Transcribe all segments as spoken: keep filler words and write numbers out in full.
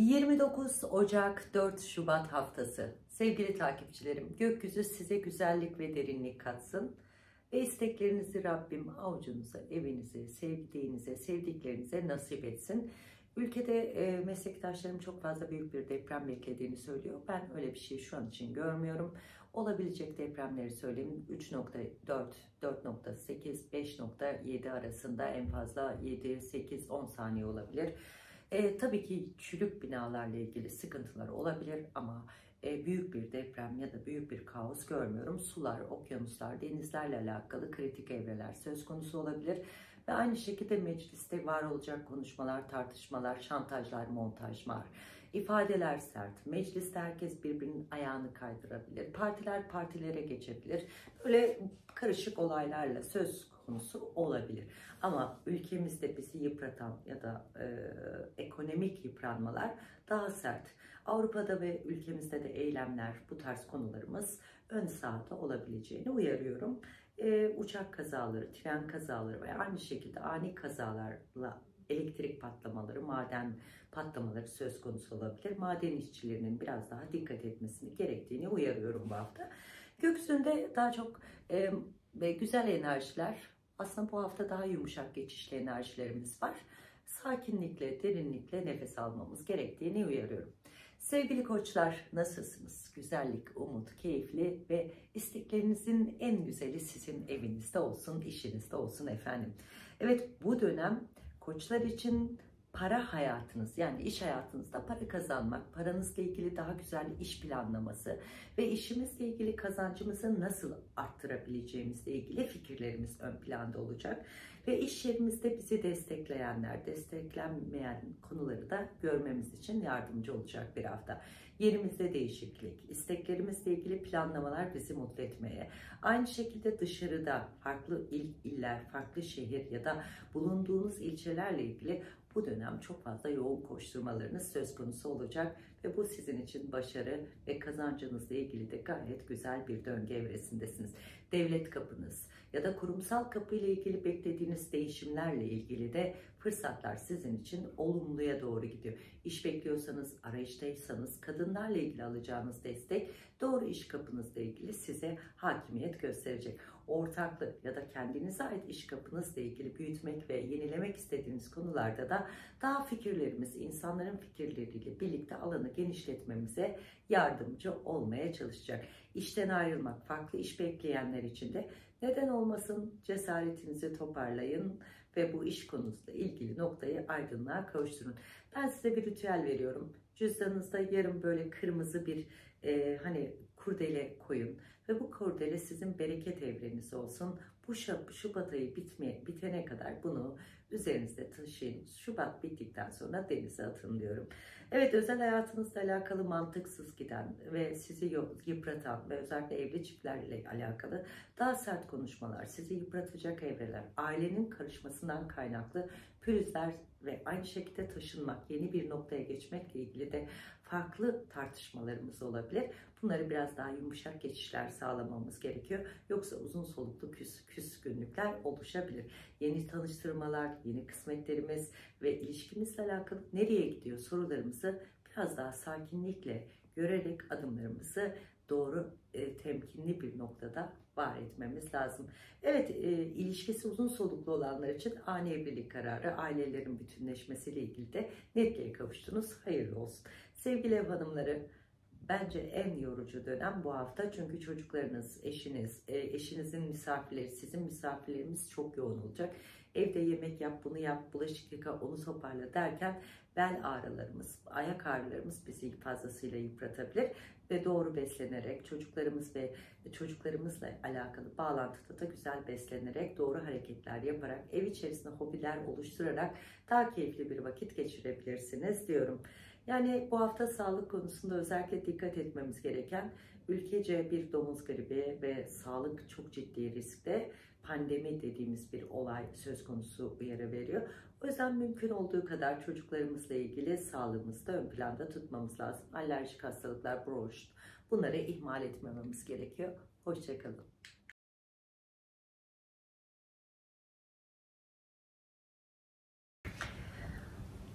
yirmi dokuz Ocak dört Şubat haftası. Sevgili takipçilerim, gökyüzü size güzellik ve derinlik katsın. Ve isteklerinizi Rabbim avucunuza, evinize, sevdiğinize, sevdiklerinize nasip etsin. Ülkede e, meslektaşlarım çok fazla büyük bir deprem beklediğini söylüyor. Ben öyle bir şey şu an için görmüyorum. Olabilecek depremleri söyleyeyim. üç nokta dört, dört nokta sekiz, beş nokta yedi arasında en fazla yedi, sekiz, on saniye olabilir. E, tabii ki çürük binalarla ilgili sıkıntılar olabilir ama e, büyük bir deprem ya da büyük bir kaos görmüyorum. Sular, okyanuslar, denizlerle alakalı kritik evreler söz konusu olabilir. Ve aynı şekilde mecliste var olacak konuşmalar, tartışmalar, şantajlar, montajlar, ifadeler sert. Mecliste herkes birbirinin ayağını kaydırabilir. Partiler partilere geçebilir. Böyle karışık olaylarla söz konusu olabilir. Ama ülkemizde bizi yıpratan ya da e, ekonomik yıpranmalar daha sert. Avrupa'da ve ülkemizde de eylemler, bu tarz konularımız ön sahada olabileceğini uyarıyorum. E, uçak kazaları, tren kazaları ve aynı şekilde ani kazalarla elektrik patlamaları, maden patlamaları söz konusu olabilir. Maden işçilerinin biraz daha dikkat etmesini gerektiğini uyarıyorum bu hafta. Gökyüzünde daha çok e, ve güzel enerjiler, aslında bu hafta daha yumuşak geçişli enerjilerimiz var. Sakinlikle, derinlikle nefes almamız gerektiğini uyarıyorum. Sevgili koçlar, nasılsınız? Güzellik, umut, keyifli ve isteklerinizin en güzeli sizin evinizde olsun, işinizde olsun efendim. Evet, bu dönem koçlar için para hayatınız, yani iş hayatınızda para kazanmak, paranızla ilgili daha güzel iş planlaması ve işimizle ilgili kazancımızı nasıl arttırabileceğimizle ilgili fikirlerimiz ön planda olacak. Ve iş yerimizde bizi destekleyenler, desteklenmeyen konuları da görmemiz için yardımcı olacak bir hafta. Yerimizde değişiklik, isteklerimizle ilgili planlamalar bizi mutlu etmeye, aynı şekilde dışarıda farklı il, iller, farklı şehir ya da bulunduğunuz ilçelerle ilgili bu dönem çok fazla yoğun koşturmalarınız söz konusu olacak ve bu sizin için başarı ve kazancınızla ilgili de gayet güzel bir döngü evresindesiniz. Devlet kapınız ya da kurumsal kapı ile ilgili beklediğiniz değişimlerle ilgili de fırsatlar sizin için olumluya doğru gidiyor. İş bekliyorsanız, arayıştaysanız, kadınlarla ilgili alacağınız destek doğru iş kapınızla ilgili size hakimiyet gösterecek. Ortaklık ya da kendinize ait iş kapınızla ilgili büyütmek ve yenilemek istediğiniz konularda da daha fikirlerimiz, insanların fikirleriyle birlikte alanı genişletmemize yardımcı olmaya çalışacak. İşten ayrılmak, farklı iş bekleyenler için de neden olmasın, cesaretinizi toparlayın ve bu iş konusunda ilgili noktayı aydınlığa kavuşturun. Ben size bir ritüel veriyorum. Cüzdanınızda yarım böyle kırmızı bir e, hani kurdele koyun ve bu kurdele sizin bereket evreniz olsun. Bu Şubat ayı bitmeye, bitene kadar bunu üzerinizde taşıyın. Şubat bittikten sonra denize atın diyorum. Evet, özel hayatınızla alakalı mantıksız giden ve sizi yıpratan ve özellikle evli çiftlerle alakalı daha sert konuşmalar, sizi yıpratacak evreler, ailenin karışmasından kaynaklı pürüzler ve aynı şekilde taşınmak, yeni bir noktaya geçmekle ilgili de farklı tartışmalarımız olabilir. Bunları biraz daha yumuşak geçişler sağlamamız gerekiyor. Yoksa uzun soluklu küs, küskünlükler oluşabilir. Yeni tanıştırmalar, yeni kısmetlerimiz ve ilişkimizle alakalı nereye gidiyor sorularımızı biraz daha sakinlikle görerek adımlarımızı doğru e, temkinli bir noktada var etmemiz lazım. Evet, e, ilişkisi uzun soluklu olanlar için ani evlilik kararı, ailelerin bütünleşmesiyle ilgili de netliğe kavuştunuz. Hayırlı olsun. Sevgili ev hanımları, bence en yorucu dönem bu hafta, çünkü çocuklarınız, eşiniz, e, eşinizin misafirleri, sizin misafirlerimiz çok yoğun olacak. Evde yemek yap, bunu yap, bulaşık yıka, onu toparla derken bel ağrılarımız, ayak ağrılarımız bizi fazlasıyla yıpratabilir ve doğru beslenerek, çocuklarımız ve çocuklarımızla alakalı bağlantıda da güzel beslenerek, doğru hareketler yaparak, ev içerisinde hobiler oluşturarak daha keyifli bir vakit geçirebilirsiniz diyorum. Yani bu hafta sağlık konusunda özellikle dikkat etmemiz gereken, ülkece bir domuz gribi ve sağlık çok ciddi riskte, pandemi dediğimiz bir olay söz konusu uyarı veriyor. O yüzden mümkün olduğu kadar çocuklarımızla ilgili sağlığımızı da ön planda tutmamız lazım. Alerjik hastalıklar, bronşit, bunları ihmal etmememiz gerekiyor. Hoşça kalın.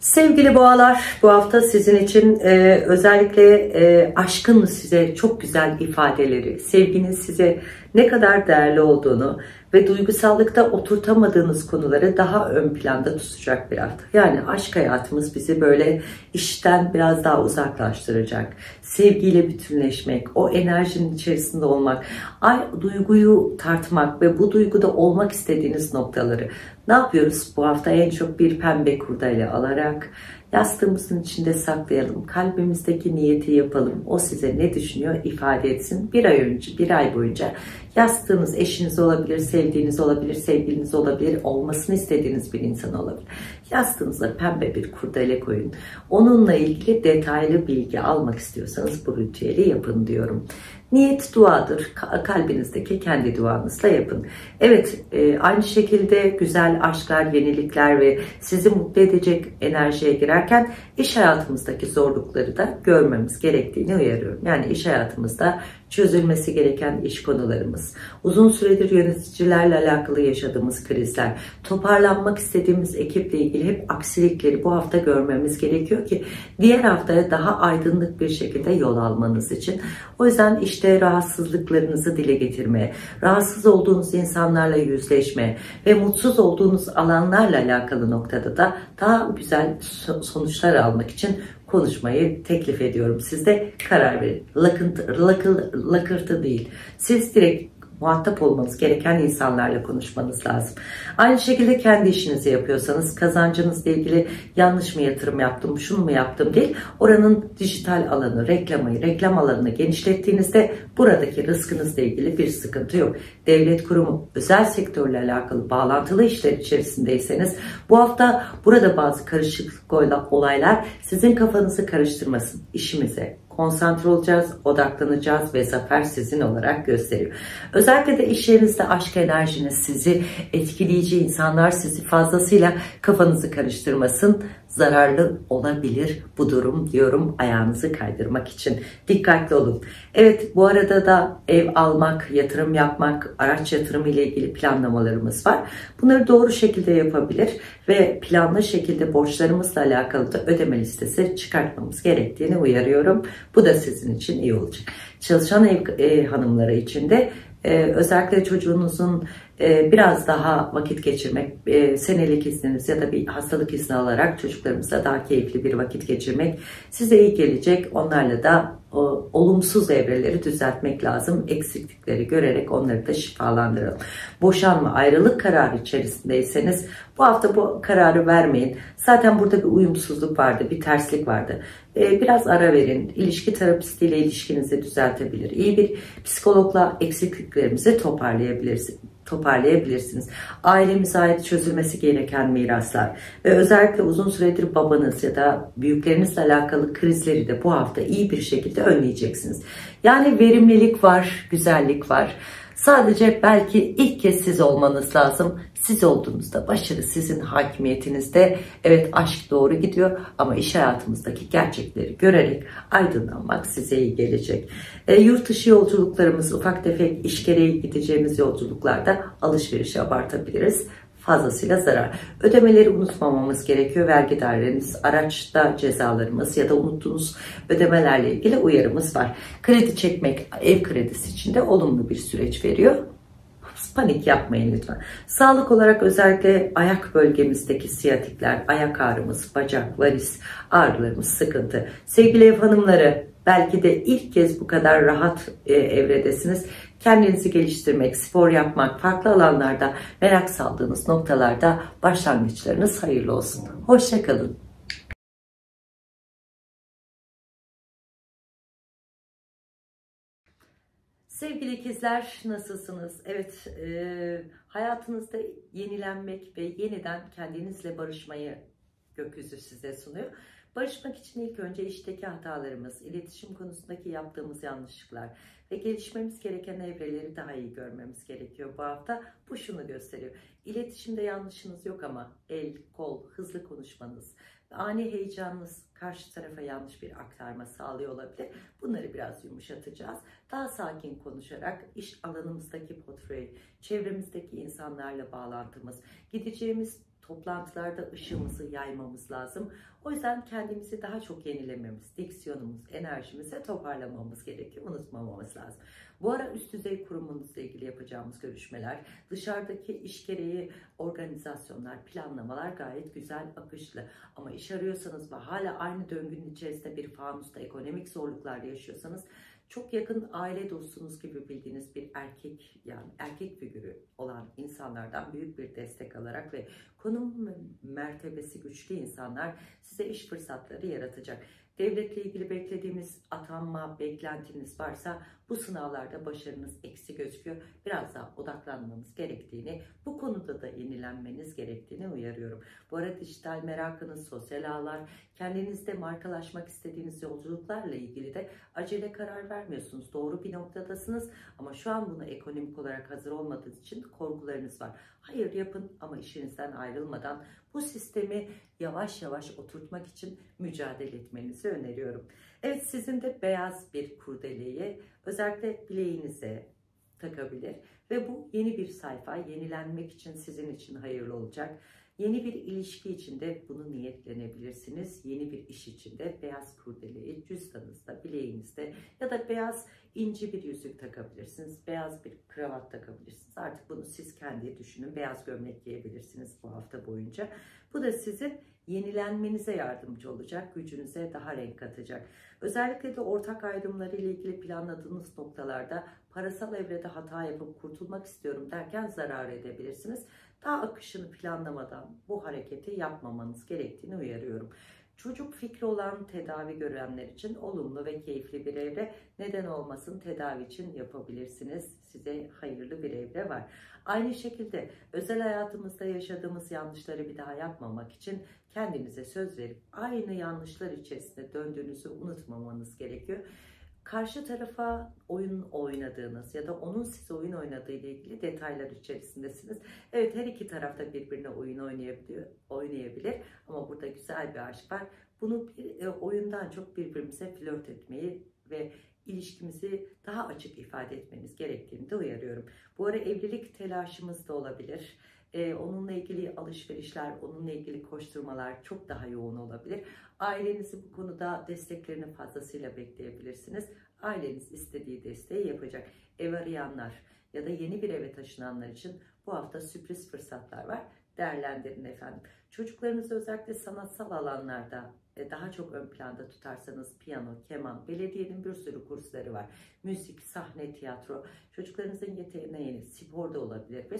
Sevgili boğalar, bu hafta sizin için e, özellikle e, aşkın size çok güzel ifadeleri, sevginin size ne kadar değerli olduğunu ve duygusallıkta oturtamadığınız konuları daha ön planda tutacak bir hafta. Yani aşk hayatımız bizi böyle işten biraz daha uzaklaştıracak. Sevgiyle bütünleşmek, o enerjinin içerisinde olmak, ay duyguyu tartmak ve bu duyguda olmak istediğiniz noktaları. Ne yapıyoruz? Bu hafta en çok bir pembe kurdele alarak yastığımızın içinde saklayalım. Kalbimizdeki niyeti yapalım. O size ne düşünüyor ifade etsin. Bir ay önce, bir ay boyunca yastığınız eşiniz olabilir, sevdiğiniz olabilir, sevgiliniz olabilir, olmasını istediğiniz bir insan olabilir. Yastığınıza pembe bir kurdele koyun. Onunla ilgili detaylı bilgi almak istiyorsanız bu ritüeli yapın diyorum. Niyet duadır. Kalbinizdeki kendi duanızla yapın. Evet, aynı şekilde güzel aşklar, yenilikler ve sizi mutlu edecek enerjiye girerken iş hayatımızdaki zorlukları da görmemiz gerektiğini uyarıyorum. Yani iş hayatımızda çözülmesi gereken iş konularımız, uzun süredir yöneticilerle alakalı yaşadığımız krizler, toparlanmak istediğimiz ekiple ilgili hep aksilikleri bu hafta görmemiz gerekiyor ki diğer haftaya daha aydınlık bir şekilde yol almanız için. O yüzden işte rahatsızlıklarınızı dile getirmeye, rahatsız olduğunuz insanlarla yüzleşmeye ve mutsuz olduğunuz alanlarla alakalı noktada da daha güzel sonuçlar almak için konuşmayı teklif ediyorum. Siz de karar verin. Lakıntı, lakı, lakırtı değil. Siz direkt muhatap olmanız gereken insanlarla konuşmanız lazım. Aynı şekilde kendi işinizi yapıyorsanız kazancınızla ilgili yanlış mı yatırım yaptım, şunu mu yaptım değil. Oranın dijital alanı, reklamayı, reklam alanını genişlettiğinizde buradaki rızkınızla ilgili bir sıkıntı yok. Devlet kurumu, özel sektörle alakalı bağlantılı işler içerisindeyseniz bu hafta burada bazı karışıklık olaylar sizin kafanızı karıştırmasın. İşimize konsantre olacağız, odaklanacağız ve zafer sizin olarak gösteriyor. Özellikle de iş yerinizde aşk enerjiniz sizi etkileyici insanlar sizi fazlasıyla kafanızı karıştırmasın. Zararlı olabilir bu durum diyorum ayağınızı kaydırmak için. Dikkatli olun. Evet, bu arada da ev almak, yatırım yapmak, araç yatırımı ile ilgili planlamalarımız var. Bunları doğru şekilde yapabilir ve planlı şekilde borçlarımızla alakalı da ödeme listesi çıkartmamız gerektiğini uyarıyorum. Bu da sizin için iyi olacak. Çalışan ev e, hanımları için de Ee, özellikle çocuğunuzun e, biraz daha vakit geçirmek, e, senelik izniniz ya da bir hastalık izni alarak çocuklarımızla daha keyifli bir vakit geçirmek size iyi gelecek. Onlarla da o, olumsuz evreleri düzeltmek lazım. Eksiklikleri görerek onları da şifalandıralım. Boşanma, ayrılık kararı içerisindeyseniz bu hafta bu kararı vermeyin. Zaten burada bir uyumsuzluk vardı, bir terslik vardı. Biraz ara verin. İlişki terapistiyle ilişkinizi düzeltebilir. İyi bir psikologla eksikliklerimizi toparlayabilirsiniz. toparlayabilirsiniz. Ailemize ait çözülmesi gereken miraslar ve özellikle uzun süredir babanız ya da büyüklerinizle alakalı krizleri de bu hafta iyi bir şekilde önleyeceksiniz. Yani verimlilik var, güzellik var. Sadece belki ilk kez siz olmanız lazım. Siz olduğunuzda başarı sizin hakimiyetinizde. Evet, aşk doğru gidiyor ama iş hayatımızdaki gerçekleri görerek aydınlanmak size iyi gelecek. E, yurt dışı yolculuklarımız, ufak tefek iş gereği gideceğimiz yolculuklarda alışverişi abartabiliriz. Fazlasıyla zarar. Ödemeleri unutmamamız gerekiyor. Vergi dairelerimiz, araçta cezalarımız ya da unuttuğunuz ödemelerle ilgili uyarımız var. Kredi çekmek ev kredisi için de olumlu bir süreç veriyor. Panik yapmayın lütfen. Sağlık olarak özellikle ayak bölgemizdeki siyatikler, ayak ağrımız, bacak, varis ağrılarımız sıkıntı. Sevgili ev hanımları, belki de ilk kez bu kadar rahat e, evredesiniz. Kendinizi geliştirmek, spor yapmak, farklı alanlarda merak saldığınız noktalarda başlangıçlarınız hayırlı olsun. Hoşça kalın. Sevgili ikizler, nasılsınız? Evet, e, hayatınızda yenilenmek ve yeniden kendinizle barışmayı gökyüzü size sunuyor. Barışmak için ilk önce işteki hatalarımız, iletişim konusundaki yaptığımız yanlışlıklar ve gelişmemiz gereken evreleri daha iyi görmemiz gerekiyor bu hafta. Bu şunu gösteriyor. İletişimde yanlışınız yok ama el, kol, hızlı konuşmanız, ani heyecanınız karşı tarafa yanlış bir aktarma sağlıyor olabilir. Bunları biraz yumuşatacağız. Daha sakin konuşarak iş alanımızdaki portföy, çevremizdeki insanlarla bağlantımız, gideceğimiz toplantılarda ışığımızı yaymamız lazım. O yüzden kendimizi daha çok yenilememiz, diksiyonumuz, enerjimizi toparlamamız gerekiyor. Unutmamamız lazım. Bu ara üst düzey kurumunuzla ilgili yapacağımız görüşmeler, dışarıdaki iş gereği organizasyonlar, planlamalar gayet güzel, akışlı. Ama iş arıyorsanız ve hala aynı döngünün içerisinde bir fanusta ekonomik zorluklar yaşıyorsanız, çok yakın aile dostunuz gibi bildiğiniz bir erkek, yani erkek figürü olan insanlardan büyük bir destek alarak ve konum mertebesi güçlü insanlar size iş fırsatları yaratacak. Devletle ilgili beklediğimiz atanma, beklentiniz varsa bu sınavlarda başarınız eksi gözüküyor. Biraz daha odaklanmamız gerektiğini, bu konuda da yenilenmeniz gerektiğini uyarıyorum. Bu arada dijital merakınız, sosyal ağlar, kendinizde markalaşmak istediğiniz yolculuklarla ilgili de acele karar vermiyorsunuz. Doğru bir noktadasınız ama şu an buna ekonomik olarak hazır olmadığınız için korkularınız var. Hayır yapın ama işinizden ayrılmadan bu sistemi yavaş yavaş oturtmak için mücadele etmenizi öneriyorum. Evet, sizin de beyaz bir kurdeleyi özellikle bileğinize takabilir ve bu yeni bir sayfa, yenilenmek için sizin için hayırlı olacak. Yeni bir ilişki içinde bunu niyetlenebilirsiniz. Yeni bir iş içinde beyaz kurdeleyi cüzdanınızda, bileğinizde ya da beyaz inci bir yüzük takabilirsiniz. Beyaz bir kravat takabilirsiniz. Artık bunu siz kendi düşünün. Beyaz gömlek giyebilirsiniz bu hafta boyunca. Bu da sizin yenilenmenize yardımcı olacak, gücünüze daha renk katacak. Özellikle de ortak ayrımları ile ilgili planladığınız noktalarda parasal evrede hata yapıp kurtulmak istiyorum derken zarar edebilirsiniz. Daha akışını planlamadan bu hareketi yapmamanız gerektiğini uyarıyorum. Çocuk fikri olan tedavi görenler için olumlu ve keyifli bir evre, neden olmasın, tedavi için yapabilirsiniz. Size hayırlı bir evre var. Aynı şekilde özel hayatımızda yaşadığımız yanlışları bir daha yapmamak için kendinize söz verip aynı yanlışlar içerisinde döndüğünüzü unutmamanız gerekiyor. Karşı tarafa oyun oynadığınız ya da onun size oyun oynadığı ile ilgili detaylar içerisindesiniz. Evet, her iki tarafta birbirine oyun oynayabiliyor, oynayabilir ama burada güzel bir aşk var. Bunu bir, e, oyundan çok birbirimize flört etmeyi ve ilişkimizi daha açık ifade etmemiz gerektiğini de uyarıyorum. Bu ara evlilik telaşımız da olabilir. Ee, onunla ilgili alışverişler, onunla ilgili koşturmalar çok daha yoğun olabilir. Ailenizi bu konuda desteklerini fazlasıyla bekleyebilirsiniz. Aileniz istediği desteği yapacak. Ev arayanlar ya da yeni bir eve taşınanlar için bu hafta sürpriz fırsatlar var. Değerlendirin efendim. Çocuklarınızı özellikle sanatsal alanlarda daha çok ön planda tutarsanız, piyano, keman, belediyenin bir sürü kursları var. Müzik, sahne, tiyatro. Çocuklarınızın yeteneği sporda olabilir ve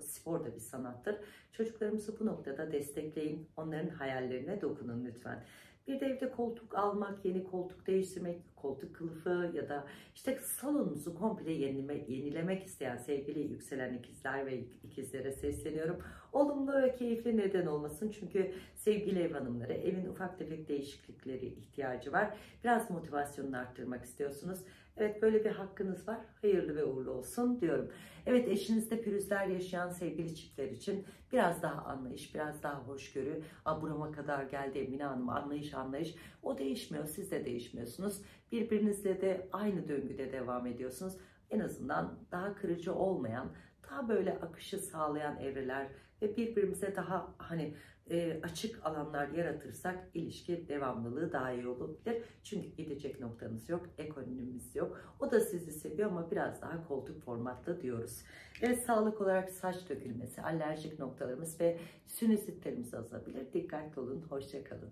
spor da bir sanattır. Çocuklarımızı bu noktada destekleyin. Onların hayallerine dokunun lütfen. Bir de evde koltuk almak, yeni koltuk değiştirmek, koltuk kılıfı ya da işte salonunuzu komple yenileme, yenilemek isteyen sevgili yükselen ikizler ve ikizlere sesleniyorum. Olumlu ve keyifli, neden olmasın, çünkü sevgili ev hanımları evin ufak tefek değişiklikleri ihtiyacı var. Biraz motivasyonunu arttırmak istiyorsunuz. Evet, böyle bir hakkınız var. Hayırlı ve uğurlu olsun diyorum. Evet, eşinizde pürüzler yaşayan sevgili çiftler için biraz daha anlayış, biraz daha hoşgörü. Aa, burama kadar geldi Emine Hanım, anlayış anlayış. O değişmiyor, siz de değişmiyorsunuz. Birbirinizle de aynı döngüde devam ediyorsunuz. En azından daha kırıcı olmayan, daha böyle akışı sağlayan evreler ve birbirimize daha hani e, açık alanlar yaratırsak ilişki devamlılığı daha iyi olabilir. Çünkü gidecek noktanız yok, ekonomimiz yok. O da sizi seviyor ama biraz daha koltuk formatlı diyoruz. Evet, sağlık olarak saç dökülmesi, alerjik noktalarımız ve sinüzitlerimiz azalabilir. Dikkatli olun, hoşça kalın.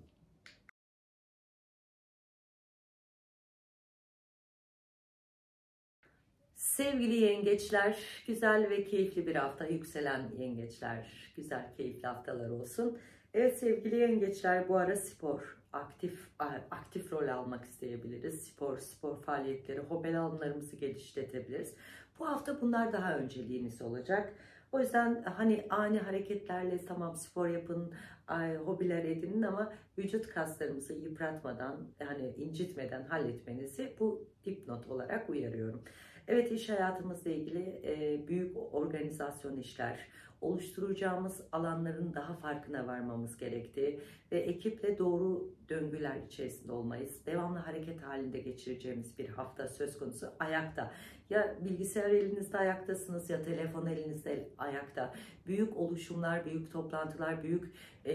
Sevgili yengeçler, güzel ve keyifli bir hafta. Yükselen yengeçler, güzel keyifli haftalar olsun. Evet sevgili yengeçler, bu ara spor, aktif aktif rol almak isteyebiliriz. Spor, spor faaliyetleri, hobi alanlarımızı geliştirebiliriz. Bu hafta bunlar daha önceliğiniz olacak. O yüzden hani ani hareketlerle tamam spor yapın, hobiler edinin ama vücut kaslarımızı yıpratmadan, hani incitmeden halletmenizi bu dipnot olarak uyarıyorum. Evet, iş hayatımızla ilgili e, büyük organizasyon işler, oluşturacağımız alanların daha farkına varmamız gerektiği ve ekiple doğru döngüler içerisinde olmayız. Devamlı hareket halinde geçireceğimiz bir hafta söz konusu. Ayakta. Ya bilgisayar elinizde ayaktasınız ya telefon elinizde ayakta. Büyük oluşumlar, büyük toplantılar, büyük e,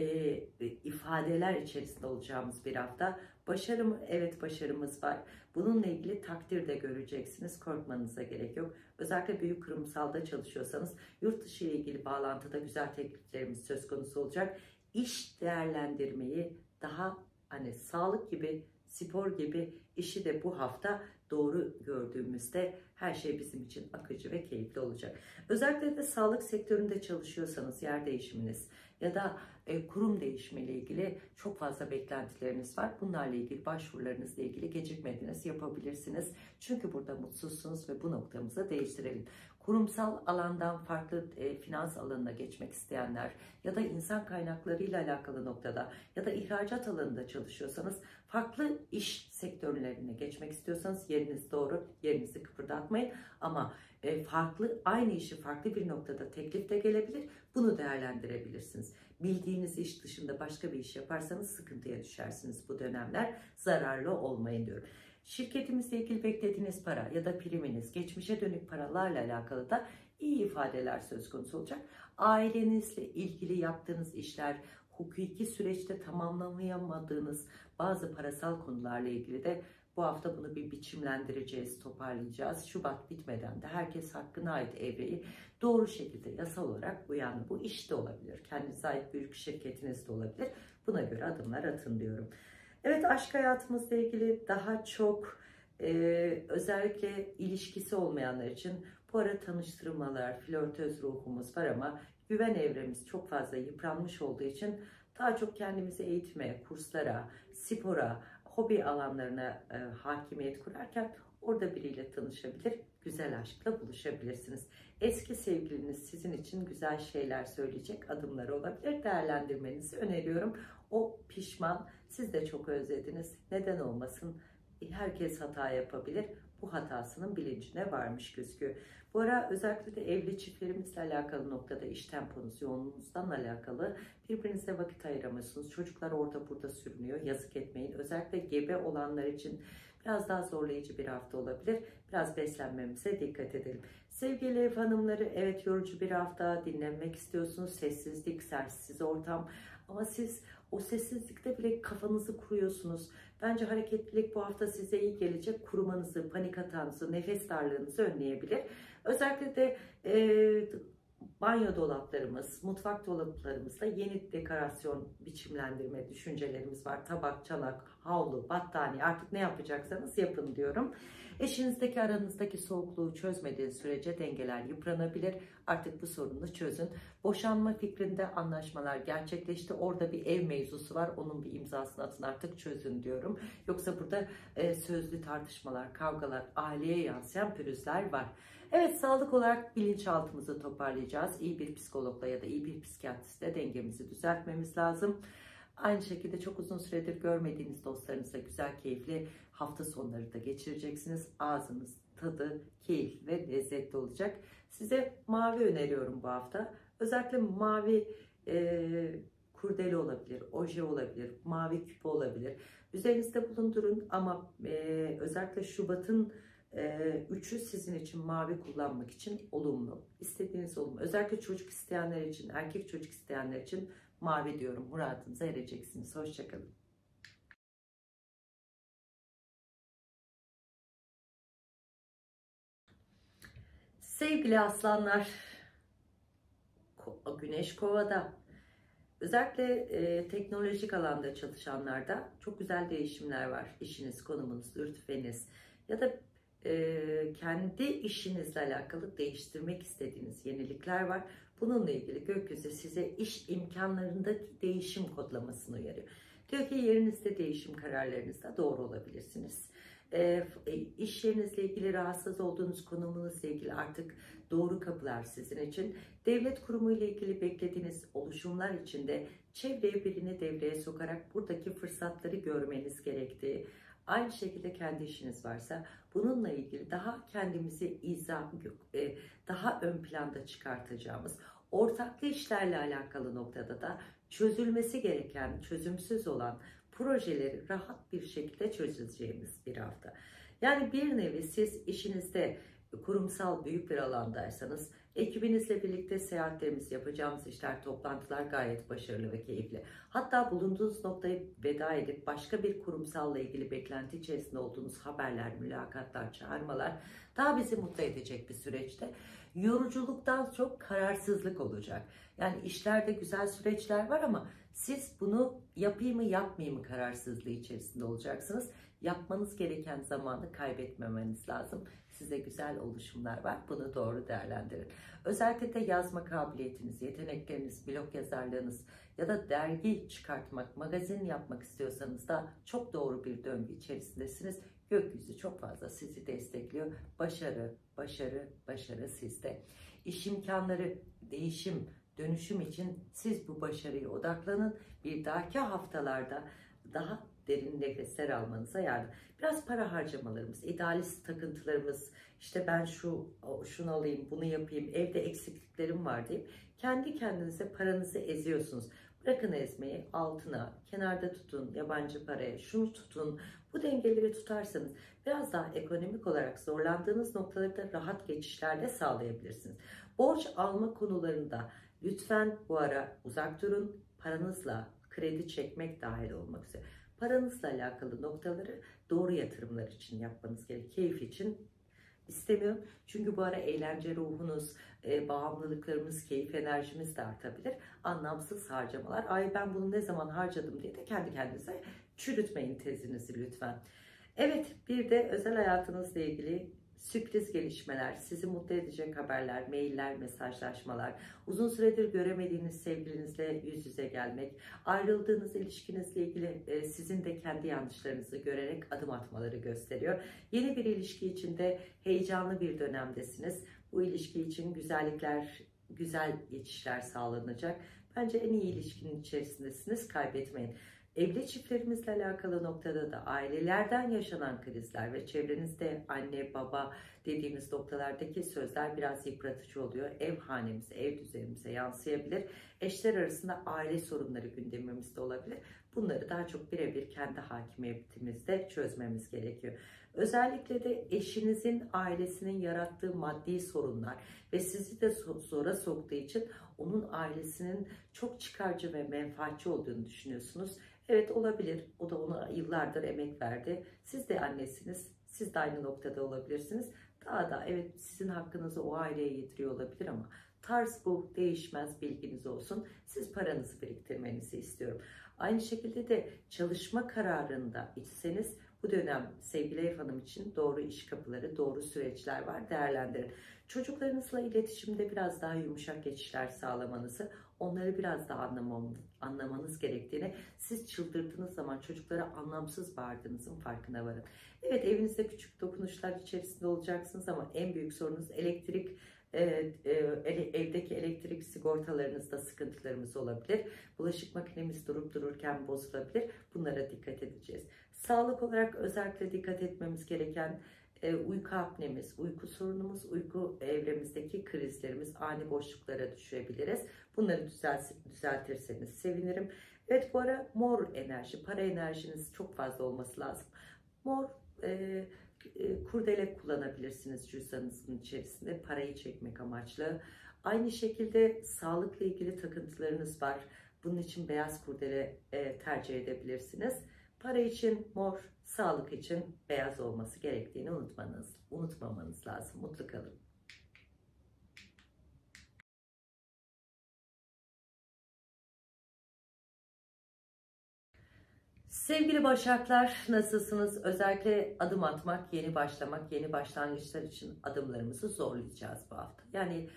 ifadeler içerisinde olacağımız bir hafta. Başarı mı? Evet, başarımız var. Bununla ilgili takdir de göreceksiniz. Korkmanıza gerek yok. Özellikle büyük kurumsalda çalışıyorsanız yurt dışı ile ilgili bağlantıda güzel tekliflerimiz söz konusu olacak. İş değerlendirmeyi daha hani sağlık gibi, spor gibi işi de bu hafta doğru gördüğümüzde her şey bizim için akıcı ve keyifli olacak. Özellikle de sağlık sektöründe çalışıyorsanız yer değişiminiz ya da e, kurum değişimiyle ilgili çok fazla beklentileriniz var. Bunlarla ilgili başvurularınızla ilgili gecikmediniz, yapabilirsiniz. Çünkü burada mutsuzsunuz ve bu noktamızı değiştirelim. Kurumsal alandan farklı e, finans alanına geçmek isteyenler ya da insan kaynaklarıyla alakalı noktada ya da ihracat alanında çalışıyorsanız, farklı iş sektörlerine geçmek istiyorsanız yeriniz doğru, yerinizi kıpırdatmayın. Ama e, farklı, aynı işi farklı bir noktada teklif de gelebilir, bunu değerlendirebilirsiniz. Bildiğiniz iş dışında başka bir iş yaparsanız sıkıntıya düşersiniz bu dönemler. Zararlı olmayın diyorum. Şirketimizle ilgili beklediğiniz para ya da priminiz, geçmişe dönük paralarla alakalı da iyi ifadeler söz konusu olacak. Ailenizle ilgili yaptığınız işler, hukuki süreçte tamamlayamadığınız bazı parasal konularla ilgili de bu hafta bunu bir biçimlendireceğiz, toparlayacağız. Şubat bitmeden de herkes hakkına ait evreyi doğru şekilde yasal olarak uyandı. Bu iş de olabilir, kendinize ait büyük şirketiniz de olabilir. Buna göre adımlar atın diyorum. Evet, aşk hayatımızla ilgili daha çok e, özellikle ilişkisi olmayanlar için bu ara tanıştırmalar, flörtöz ruhumuz var ama güven evremiz çok fazla yıpranmış olduğu için daha çok kendimizi eğitime, kurslara, spora, hobi alanlarına e, hakimiyet kurarken orada biriyle tanışabilir, güzel aşkla buluşabilirsiniz. Eski sevgiliniz sizin için güzel şeyler söyleyecek, adımları olabilir. Değerlendirmenizi öneriyorum. O pişman, siz de çok özlediniz. Neden olmasın? Herkes hata yapabilir. Bu hatasının bilincine varmış gözüküyor. Bu ara özellikle de evli çiftlerimizle alakalı noktada iş temponuz, yoğunluğunuzdan alakalı birbirinize vakit ayıramıyorsunuz. Çocuklar orada burada sürünüyor. Yazık etmeyin. Özellikle gebe olanlar için biraz daha zorlayıcı bir hafta olabilir. Biraz beslenmemize dikkat edelim. Sevgili ev hanımları, evet yorucu bir hafta, dinlenmek istiyorsunuz. Sessizlik, sersiz ortam ama siz o sessizlikte bile kafanızı kuruyorsunuz. Bence hareketlilik bu hafta size iyi gelecek. Kurumanızı, panik atağınızı, nefes darlığınızı önleyebilir. Özellikle de e, banyo dolaplarımız, mutfak dolaplarımızda yeni dekorasyon, biçimlendirme düşüncelerimiz var. Tabak, çanak, havlu, battaniye, artık ne yapacaksanız yapın diyorum. Eşinizdeki aranızdaki soğukluğu çözmediğiniz sürece dengeler yıpranabilir. Artık bu sorunu çözün. Boşanma fikrinde anlaşmalar gerçekleşti. Orada bir ev mevzusu var. Onun bir imzasını atın, artık çözün diyorum. Yoksa burada e, sözlü tartışmalar, kavgalar, aileye yansıyan pürüzler var. Evet, sağlık olarak bilinçaltımızı toparlayacağız. İyi bir psikologla ya da iyi bir psikiyatristle dengemizi düzeltmemiz lazım. Aynı şekilde çok uzun süredir görmediğiniz dostlarınızla güzel, keyifli hafta sonları da geçireceksiniz. Ağzınız tadı, keyif ve lezzetli olacak. Size mavi öneriyorum bu hafta. Özellikle mavi e, kurdele olabilir, oje olabilir, mavi küpe olabilir. Üzerinizde bulundurun ama e, özellikle Şubat'ın Ee, üçü sizin için mavi kullanmak için olumlu. İstediğiniz olumlu. Özellikle çocuk isteyenler için, erkek çocuk isteyenler için mavi diyorum. Muradınıza ereceksiniz. Hoşçakalın. Sevgili aslanlar, Güneş Kova'da. Özellikle e, teknolojik alanda çalışanlarda çok güzel değişimler var. İşiniz, konumunuz, rütbeniz ya da Ee, kendi işinizle alakalı değiştirmek istediğiniz yenilikler var. Bununla ilgili gökyüzü size iş imkanlarındaki değişim kodlamasını uyarıyor. Diyor ki yerinizde değişim kararlarınızda doğru olabilirsiniz. Ee, iş yerinizle ilgili rahatsız olduğunuz konumunuzla ilgili artık doğru kapılar sizin için. Devlet kurumu ile ilgili beklediğiniz oluşumlar içinde çevreye birini devreye sokarak buradaki fırsatları görmeniz gerektiği. Aynı şekilde kendi işiniz varsa bununla ilgili daha kendimizi izah, daha ön planda çıkartacağımız, ortaklı işlerle alakalı noktada da çözülmesi gereken, çözümsüz olan projeleri rahat bir şekilde çözeceğimiz bir hafta. Yani bir nevi siz işinizde kurumsal büyük bir alandaysanız ekibinizle birlikte seyahatlerimiz, yapacağımız işler, toplantılar gayet başarılı ve keyifli. Hatta bulunduğunuz noktayı veda edip başka bir kurumsalla ilgili beklenti içerisinde olduğunuz haberler, mülakatlar, çağırmalar daha bizi mutlu edecek bir süreçte. Yoruculuktan çok kararsızlık olacak. Yani işlerde güzel süreçler var ama siz bunu yapayım mı yapmayayım mı kararsızlığı içerisinde olacaksınız. Yapmanız gereken zamanı kaybetmemeniz lazım. Size güzel oluşumlar var. Bunu doğru değerlendirin. Özellikle de yazma kabiliyetiniz, yetenekleriniz, blog yazarlığınız ya da dergi çıkartmak, magazin yapmak istiyorsanız da çok doğru bir döngü içerisindesiniz. Gökyüzü çok fazla sizi destekliyor. Başarı, başarı, başarı sizde. İş imkanları, değişim, dönüşüm için siz bu başarıya odaklanın. Bir dahaki haftalarda daha derin nefesler almanıza yardım. Biraz para harcamalarımız, idealist takıntılarımız, işte ben şu şunu alayım, bunu yapayım, evde eksikliklerim var deyip kendi kendinize paranızı eziyorsunuz. Bırakın ezmeyi, altına, kenarda tutun, yabancı paraya, şunu tutun. Bu dengeleri tutarsanız biraz daha ekonomik olarak zorlandığınız noktaları da rahat geçişlerle sağlayabilirsiniz. Borç alma konularında lütfen bu ara uzak durun. Paranızla kredi çekmek dahil olmak üzere. Paranızla alakalı noktaları doğru yatırımlar için yapmanız gerekiyor. Keyif için istemiyorum. Çünkü bu ara eğlence ruhunuz, e, bağımlılıklarımız, keyif enerjimiz de artabilir. Anlamsız harcamalar. Ay ben bunu ne zaman harcadım diye de kendi kendinize çürütmeyin tezinizi lütfen. Evet, bir de özel hayatınızla ilgili sürpriz gelişmeler, sizi mutlu edecek haberler, mailler, mesajlaşmalar, uzun süredir göremediğiniz sevgilinizle yüz yüze gelmek, ayrıldığınız ilişkinizle ilgili sizin de kendi yanlışlarınızı görerek adım atmaları gösteriyor. Yeni bir ilişki içinde heyecanlı bir dönemdesiniz. Bu ilişki için güzellikler, güzel geçişler sağlanacak. Bence en iyi ilişkinin içerisindesiniz, kaybetmeyin. Evli çiftlerimizle alakalı noktada da ailelerden yaşanan krizler ve çevrenizde anne baba dediğimiz noktalardaki sözler biraz yıpratıcı oluyor. Ev hanemize, ev düzenimize yansıyabilir. Eşler arasında aile sorunları gündemimizde olabilir. Bunları daha çok birebir kendi hakimiyetimizde çözmemiz gerekiyor. Özellikle de eşinizin, ailesinin yarattığı maddi sorunlar ve sizi de zora soktuğu için onun ailesinin çok çıkarcı ve menfaatçi olduğunu düşünüyorsunuz. Evet, olabilir. O da ona yıllardır emek verdi. Siz de annesiniz. Siz de aynı noktada olabilirsiniz. Daha da evet, sizin hakkınızı o aileye yediriyor olabilir ama tarz bu, değişmez, bilginiz olsun. Siz paranızı biriktirmenizi istiyorum. Aynı şekilde de çalışma kararında içseniz bu dönem sevgili ev hanım için doğru iş kapıları, doğru süreçler var. Değerlendirin. Çocuklarınızla iletişimde biraz daha yumuşak geçişler sağlamanızı, onları biraz daha anlamam, anlamanız gerektiğini, siz çıldırdığınız zaman çocuklara anlamsız bağırdığınızın farkına varın. Evet, evinizde küçük dokunuşlar içerisinde olacaksınız ama en büyük sorunuz elektrik. Evet, evdeki elektrik sigortalarınızda sıkıntılarımız olabilir. Bulaşık makinemiz durup dururken bozulabilir. Bunlara dikkat edeceğiz. Sağlık olarak özellikle dikkat etmemiz gereken uyku apnemiz, uyku sorunumuz, uyku evremizdeki krizlerimiz, ani boşluklara düşebiliriz. Bunları düzeltirseniz sevinirim. Evet, bu ara mor enerji, para enerjiniz çok fazla olması lazım. Mor e kurdele kullanabilirsiniz cüzdanınızın içerisinde parayı çekmek amaçlı. Aynı şekilde sağlıkla ilgili takıntılarınız var. Bunun için beyaz kurdele e, tercih edebilirsiniz. Para için mor, sağlık için beyaz olması gerektiğini unutmanız, unutmamanız lazım. Mutlu kalın. Sevgili Başaklar, nasılsınız? Özellikle adım atmak, yeni başlamak, yeni başlangıçlar için adımlarımızı zorlayacağız bu hafta. Yani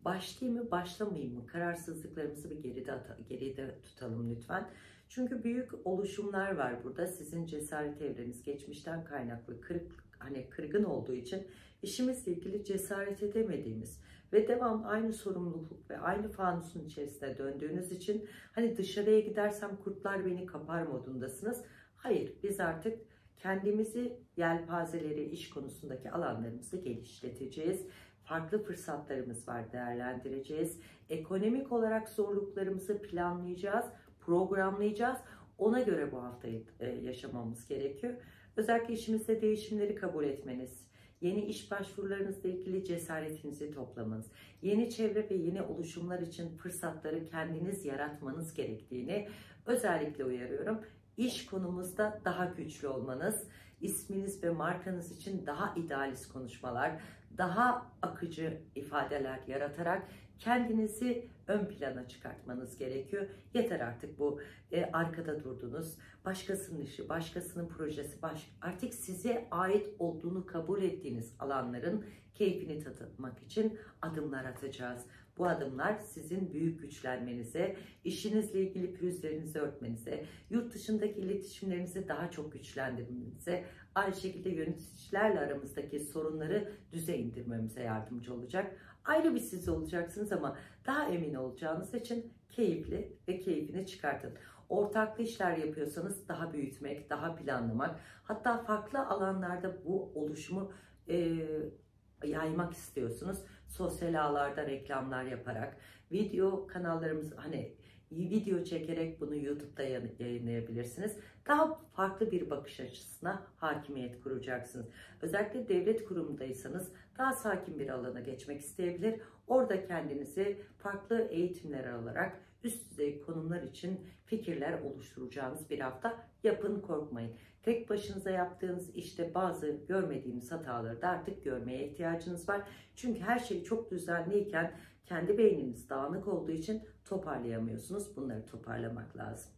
başlayayım mı, başlamayayım mı? Kararsızlıklarımızı bir geride, geride tutalım lütfen. Çünkü büyük oluşumlar var burada. Sizin cesaret evreniz geçmişten kaynaklı, kırık, hani kırgın olduğu için işimizle ilgili cesaret edemediğimiz ve devam aynı sorumluluk ve aynı fanusun içerisine döndüğünüz için hani dışarıya gidersem kurtlar beni kapar modundasınız. Hayır, biz artık kendimizi, yelpazeleri, iş konusundaki alanlarımızı genişleteceğiz. Farklı fırsatlarımız var, değerlendireceğiz. Ekonomik olarak zorluklarımızı planlayacağız, programlayacağız. Ona göre bu haftayı yaşamamız gerekiyor. Özellikle işimizde değişimleri kabul etmeniz, yeni iş başvurularınızla ilgili cesaretinizi toplamanız, yeni çevre ve yeni oluşumlar için fırsatları kendiniz yaratmanız gerektiğini özellikle uyarıyorum. İş konumuzda daha güçlü olmanız, isminiz ve markanız için daha idealist konuşmalar, daha akıcı ifadeler yaratarak kendinizi ön plana çıkartmanız gerekiyor. Yeter artık bu e, arkada durduğunuz, başkasının işi, başkasının projesi, baş... artık size ait olduğunu kabul ettiğiniz alanların keyfini tatmak için adımlar atacağız. Bu adımlar sizin büyük güçlenmenize, işinizle ilgili pürüzlerinizi örtmenize, yurt dışındaki iletişimlerinizi daha çok güçlendirmenize, aynı şekilde yöneticilerle aramızdaki sorunları düze indirmemize yardımcı olacak. Ayrı bir siz olacaksınız ama daha emin olacağınız için keyifli ve keyfini çıkartın. Ortaklı işler yapıyorsanız daha büyütmek, daha planlamak, hatta farklı alanlarda bu oluşumu e, yaymak istiyorsunuz. Sosyal ağlarda reklamlar yaparak, video kanallarımız hani video çekerek bunu YouTube'da yayınlayabilirsiniz. Daha farklı bir bakış açısına hakimiyet kuracaksınız. Özellikle devlet kurumundaysanız daha sakin bir alana geçmek isteyebilir. Orada kendinizi farklı eğitimler alarak üst düzey konumlar için fikirler oluşturacağınız bir hafta. Yapın, korkmayın. Tek başınıza yaptığınız işte bazı görmediğimiz hataları da artık görmeye ihtiyacınız var. Çünkü her şey çok düzenliyken kendi beyniniz dağınık olduğu için toparlayamıyorsunuz. Bunları toparlamak lazım.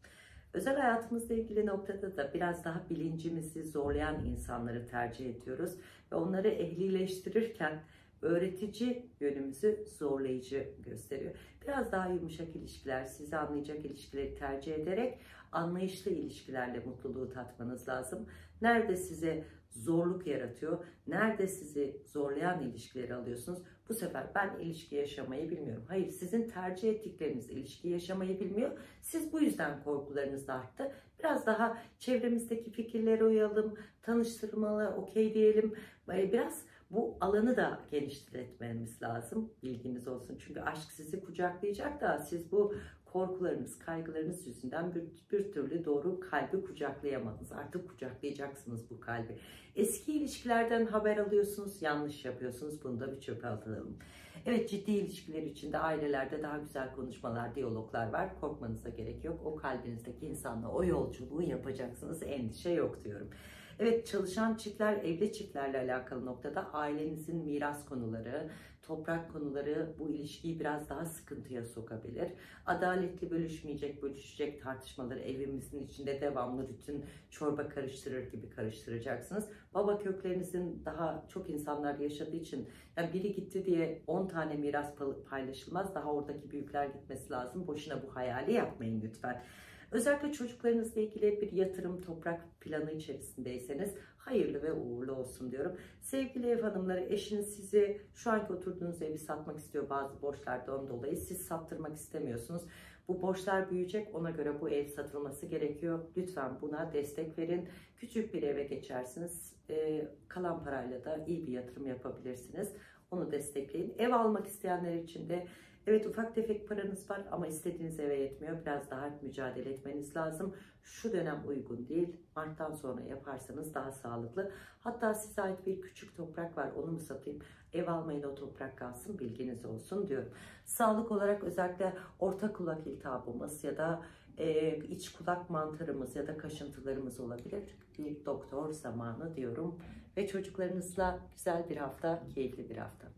Özel hayatımızla ilgili noktada da biraz daha bilincimizi zorlayan insanları tercih ediyoruz. Ve onları ehlileştirirken öğretici yönümüzü zorlayıcı gösteriyor. Biraz daha yumuşak ilişkiler, sizi anlayacak ilişkileri tercih ederek anlayışlı ilişkilerle mutluluğu tatmanız lazım. Nerede size zorluk yaratıyor, nerede sizi zorlayan ilişkileri alıyorsunuz? Bu sefer ben ilişki yaşamayı bilmiyorum. Hayır, sizin tercih ettikleriniz ilişki yaşamayı bilmiyor. Siz bu yüzden korkularınız arttı. Biraz daha çevremizdeki fikirlere uyalım, tanıştırmalar okey diyelim. Biraz bu alanı da genişletmemiz lazım. Bilginiz olsun. Çünkü aşk sizi kucaklayacak da siz bu korkularınız, kaygılarınız yüzünden bir, bir türlü doğru kalbi kucaklayamadınız. Artık kucaklayacaksınız bu kalbi. Eski ilişkilerden haber alıyorsunuz, yanlış yapıyorsunuz. Bunu da bir çöpe atalım. Evet, ciddi ilişkiler içinde ailelerde daha güzel konuşmalar, diyaloglar var. Korkmanıza gerek yok. O kalbinizdeki insanla o yolculuğu yapacaksınız. Endişe yok diyorum. Evet, çalışan çiftler, evli çiftlerle alakalı noktada ailenizin miras konuları, toprak konuları bu ilişkiyi biraz daha sıkıntıya sokabilir. Adaletli bölüşmeyecek, bölüşecek tartışmaları evimizin içinde devamlı rutin çorba karıştırır gibi karıştıracaksınız. Baba köklerinizin daha çok insanlar yaşadığı için yani biri gitti diye on tane miras paylaşılmaz. Daha oradaki büyükler gitmesi lazım. Boşuna bu hayali yapmayın lütfen. Özellikle çocuklarınızla ilgili bir yatırım toprak planı içerisindeyseniz hayırlı ve uğurlu olsun diyorum. Sevgili ev hanımları, eşiniz sizi şu anki oturduğunuz evi satmak istiyor bazı borçlardan dolayı. Siz sattırmak istemiyorsunuz. Bu borçlar büyüyecek, ona göre bu ev satılması gerekiyor. Lütfen buna destek verin. Küçük bir eve geçersiniz. Ee, kalan parayla da iyi bir yatırım yapabilirsiniz. Onu destekleyin. Ev almak isteyenler için de evet, ufak tefek paranız var ama istediğiniz eve yetmiyor. Biraz daha mücadele etmeniz lazım. Şu dönem uygun değil. Mart'tan sonra yaparsanız daha sağlıklı. Hatta size ait bir küçük toprak var. Onu mu satayım? Ev almayın, o toprak kalsın. Bilginiz olsun diyorum. Sağlık olarak özellikle orta kulak iltihabımız ya da e, iç kulak mantarımız ya da kaşıntılarımız olabilir. Bir doktor zamanı diyorum. Ve çocuklarınızla güzel bir hafta, keyifli bir hafta.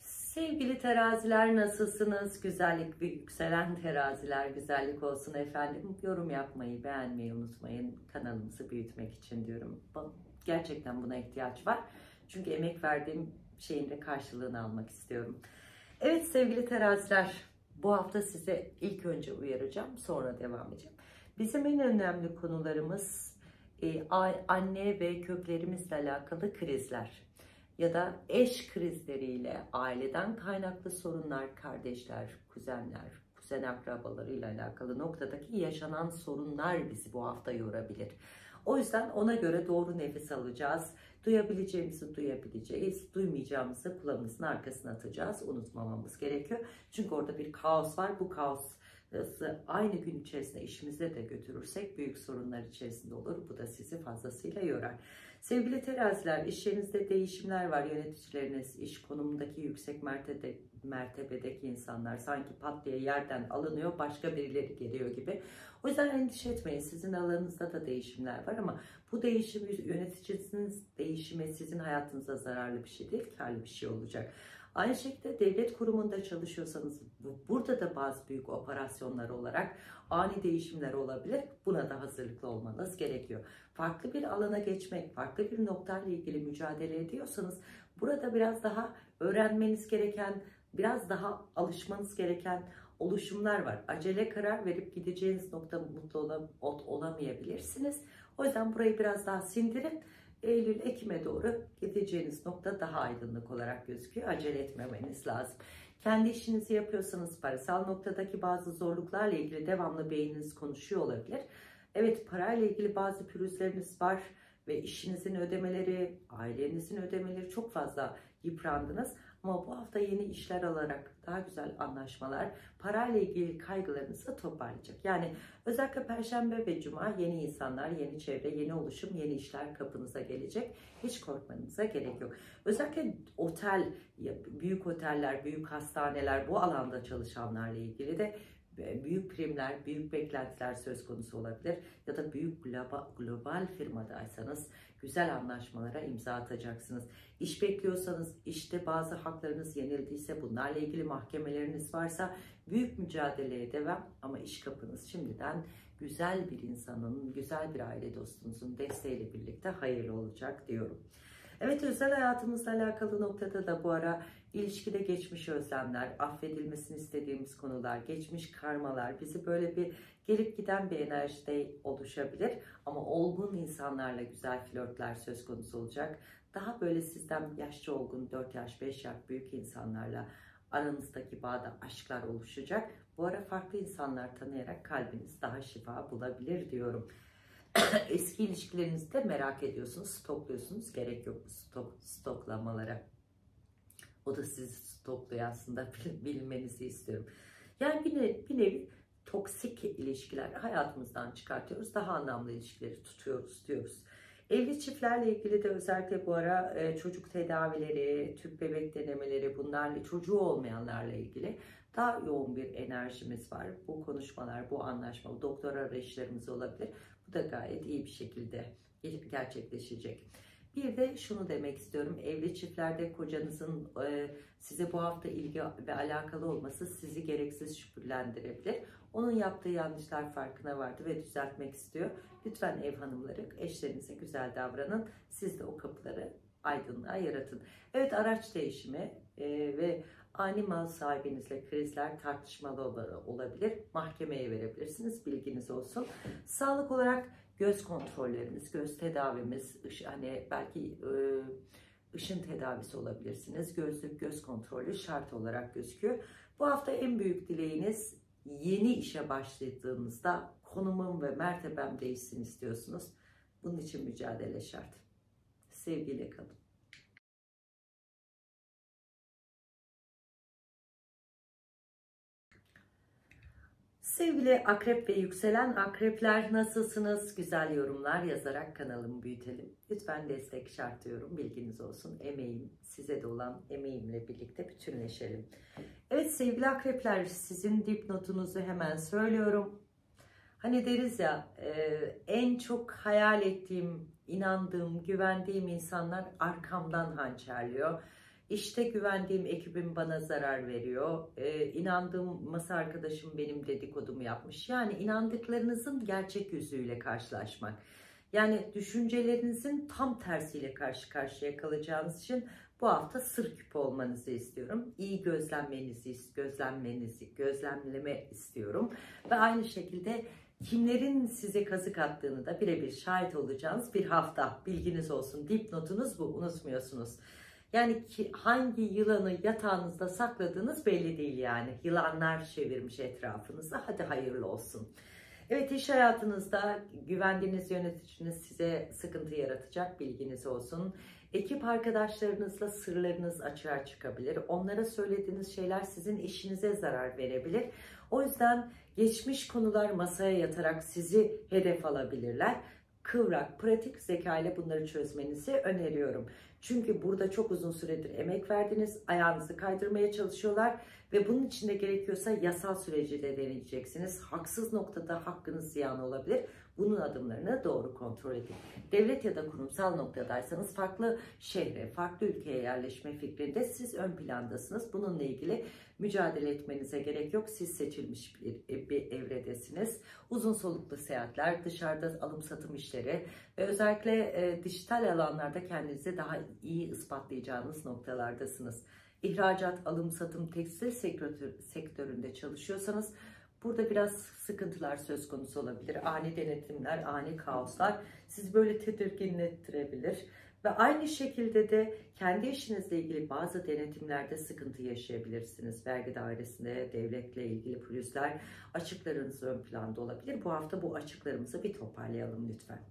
Sevgili teraziler, nasılsınız? Güzellik ve yükselen teraziler, güzellik olsun efendim. Yorum yapmayı, beğenmeyi unutmayın. Kanalımızı büyütmek için diyorum. Gerçekten buna ihtiyaç var. Çünkü emek verdiğim şeyin de karşılığını almak istiyorum. Evet sevgili teraziler, bu hafta size ilk önce uyaracağım, sonra devam edeceğim. Bizim en önemli konularımız anne ve köklerimizle alakalı krizler. Ya da eş krizleriyle, aileden kaynaklı sorunlar, kardeşler, kuzenler, kuzen akrabalarıyla alakalı noktadaki yaşanan sorunlar bizi bu hafta yorabilir. O yüzden ona göre doğru nefes alacağız. Duyabileceğimizi duyabileceğiz, duymayacağımızı kulağımızın arkasına atacağız. Unutmamamız gerekiyor. Çünkü orada bir kaos var. Bu kaosu aynı gün içerisinde işimize de götürürsek büyük sorunlar içerisinde olur. Bu da sizi fazlasıyla yorar. Sevgili teraziler, iş yerinizde değişimler var. Yöneticileriniz, iş konumundaki yüksek mertebe, mertebedeki insanlar sanki pat diye yerden alınıyor, başka birileri geliyor gibi. O yüzden endişe etmeyin. Sizin alanınızda da değişimler var ama bu değişim, yöneticisiniz değişimi sizin hayatınıza zararlı bir şey değil, karlı bir şey olacak. Aynı şekilde devlet kurumunda çalışıyorsanız burada da bazı büyük operasyonlar olarak ani değişimler olabilir. Buna da hazırlıklı olmanız gerekiyor. Farklı bir alana geçmek, farklı bir noktayla ilgili mücadele ediyorsanız burada biraz daha öğrenmeniz gereken, biraz daha alışmanız gereken oluşumlar var. Acele karar verip gideceğiniz nokta mutlu olam olamayabilirsiniz. O yüzden burayı biraz daha sindirin. Eylül-Ekim'e doğru gideceğiniz nokta daha aydınlık olarak gözüküyor. Acele etmemeniz lazım. Kendi işinizi yapıyorsanız parasal noktadaki bazı zorluklarla ilgili devamlı beyniniz konuşuyor olabilir. Evet, parayla ilgili bazı pürüzleriniz var ve işinizin ödemeleri, ailenizin ödemeleri çok fazla yıprandınız. Ama bu hafta yeni işler alarak daha güzel anlaşmalar, parayla ilgili kaygılarınızı toparlayacak. Yani özellikle Perşembe ve Cuma yeni insanlar, yeni çevre, yeni oluşum, yeni işler kapınıza gelecek. Hiç korkmanıza gerek yok. Özellikle otel, büyük oteller, büyük hastaneler, bu alanda çalışanlarla ilgili de büyük primler, büyük beklentiler söz konusu olabilir. Ya da büyük global firmadaysanız güzel anlaşmalara imza atacaksınız. İş bekliyorsanız, işte bazı haklarınız yenildiyse, bunlarla ilgili mahkemeleriniz varsa büyük mücadeleye devam. Ama iş kapınız şimdiden güzel bir insanın, güzel bir aile dostunuzun desteğiyle birlikte hayırlı olacak diyorum. Evet, özel hayatımızla alakalı noktada da bu ara ilişkide geçmiş özlemler, affedilmesini istediğimiz konular, geçmiş karmalar, bizi böyle bir gelip giden bir enerjide oluşabilir. Ama olgun insanlarla güzel flörtler söz konusu olacak. Daha böyle sizden yaşça olgun, dört yaş, beş yaş büyük insanlarla aranızdaki bağda aşklar oluşacak. Bu ara farklı insanlar tanıyarak kalbiniz daha şifa bulabilir diyorum. Eski ilişkilerinizde merak ediyorsunuz, stokluyorsunuz. Gerek yok stok, stoklamalara. O da sizi stokluyor aslında, bilmenizi istiyorum. Yani bir nevi, bir nevi toksik ilişkiler hayatımızdan çıkartıyoruz. Daha anlamlı ilişkileri tutuyoruz diyoruz. Evli çiftlerle ilgili de özellikle bu ara çocuk tedavileri, tüp bebek denemeleri, bunlarla çocuğu olmayanlarla ilgili daha yoğun bir enerjimiz var. Bu konuşmalar, bu anlaşma, bu doktor arayışlarımız olabilir. Bu da gayet iyi bir şekilde gerçekleşecek. Bir de şunu demek istiyorum. Evli çiftlerde kocanızın size bu hafta ilgi ve alakalı olması sizi gereksiz şüphelendirebilir. Onun yaptığı yanlışlar farkına vardı ve düzeltmek istiyor. Lütfen ev hanımları, eşlerinize güzel davranın. Siz de o kapıları aydınlığa yaratın. Evet, araç değişimi ve ani mal sahibinizle krizler, tartışmalı olabilir. Mahkemeye verebilirsiniz. Bilginiz olsun. Sağlık olarak göz kontrolleriniz, göz tedavimiz, hani belki ışın tedavisi olabilirsiniz. Gözlük, göz kontrolü şart olarak gözüküyor. Bu hafta en büyük dileğiniz, yeni işe başladığınızda konumum ve mertebem değişsin istiyorsunuz. Bunun için mücadele şart. Sevgiyle kalın. Sevgili akrep ve yükselen akrepler, nasılsınız? Güzel yorumlar yazarak kanalımı büyütelim. Lütfen destek şart diyorum. Bilginiz olsun. Emeğim, size de olan emeğimle birlikte bütünleşelim. Evet sevgili akrepler, sizin dipnotunuzu hemen söylüyorum. Hani deriz ya, en çok hayal ettiğim, inandığım, güvendiğim insanlar arkamdan hançerliyor. İşte güvendiğim ekibim bana zarar veriyor. Ee, inandığım masa arkadaşım benim dedikodumu yapmış. Yani inandıklarınızın gerçek yüzüyle karşılaşmak. Yani düşüncelerinizin tam tersiyle karşı karşıya kalacağınız için bu hafta sır küpü olmanızı istiyorum. İyi gözlemlenizi, gözlemlenizi, gözlemleme istiyorum. Ve aynı şekilde kimlerin size kazık attığını da birebir şahit olacağınız bir hafta. Bilginiz olsun. Dipnotunuz bu. Unutmuyorsunuz. Yani ki hangi yılanı yatağınızda sakladığınız belli değil yani. Yılanlar çevirmiş etrafınızı. Hadi hayırlı olsun. Evet, iş hayatınızda güvendiğiniz yöneticiniz size sıkıntı yaratacak, bilginiz olsun. Ekip arkadaşlarınızla sırlarınız açığa çıkabilir. Onlara söylediğiniz şeyler sizin işinize zarar verebilir. O yüzden geçmiş konular masaya yatarak sizi hedef alabilirler. Kıvrak, pratik zeka ile bunları çözmenizi öneriyorum. Çünkü burada çok uzun süredir emek verdiniz, ayağınızı kaydırmaya çalışıyorlar ve bunun için de gerekiyorsa yasal süreci de deneyeceksiniz. Haksız noktada hakkınız ziyan olabilir. Bunun adımlarını doğru kontrol edin. Devlet ya da kurumsal noktadaysanız farklı şehre, farklı ülkeye yerleşme fikrinde siz ön plandasınız. Bununla ilgili mücadele etmenize gerek yok. Siz seçilmiş bir, bir evredesiniz. Uzun soluklu seyahatler, dışarıda alım-satım işleri ve özellikle e, dijital alanlarda kendinizi daha iyi ispatlayacağınız noktalardasınız. İhracat, alım-satım, tekstil sektör, sektöründe çalışıyorsanız burada biraz sıkıntılar söz konusu olabilir. Ani denetimler, ani kaoslar sizi böyle tedirginlettirebilir. Ve aynı şekilde de kendi işinizle ilgili bazı denetimlerde sıkıntı yaşayabilirsiniz. Vergi dairesinde, devletle ilgili pürüzler, açıklarınız ön planda olabilir. Bu hafta bu açıklarımızı bir toparlayalım lütfen.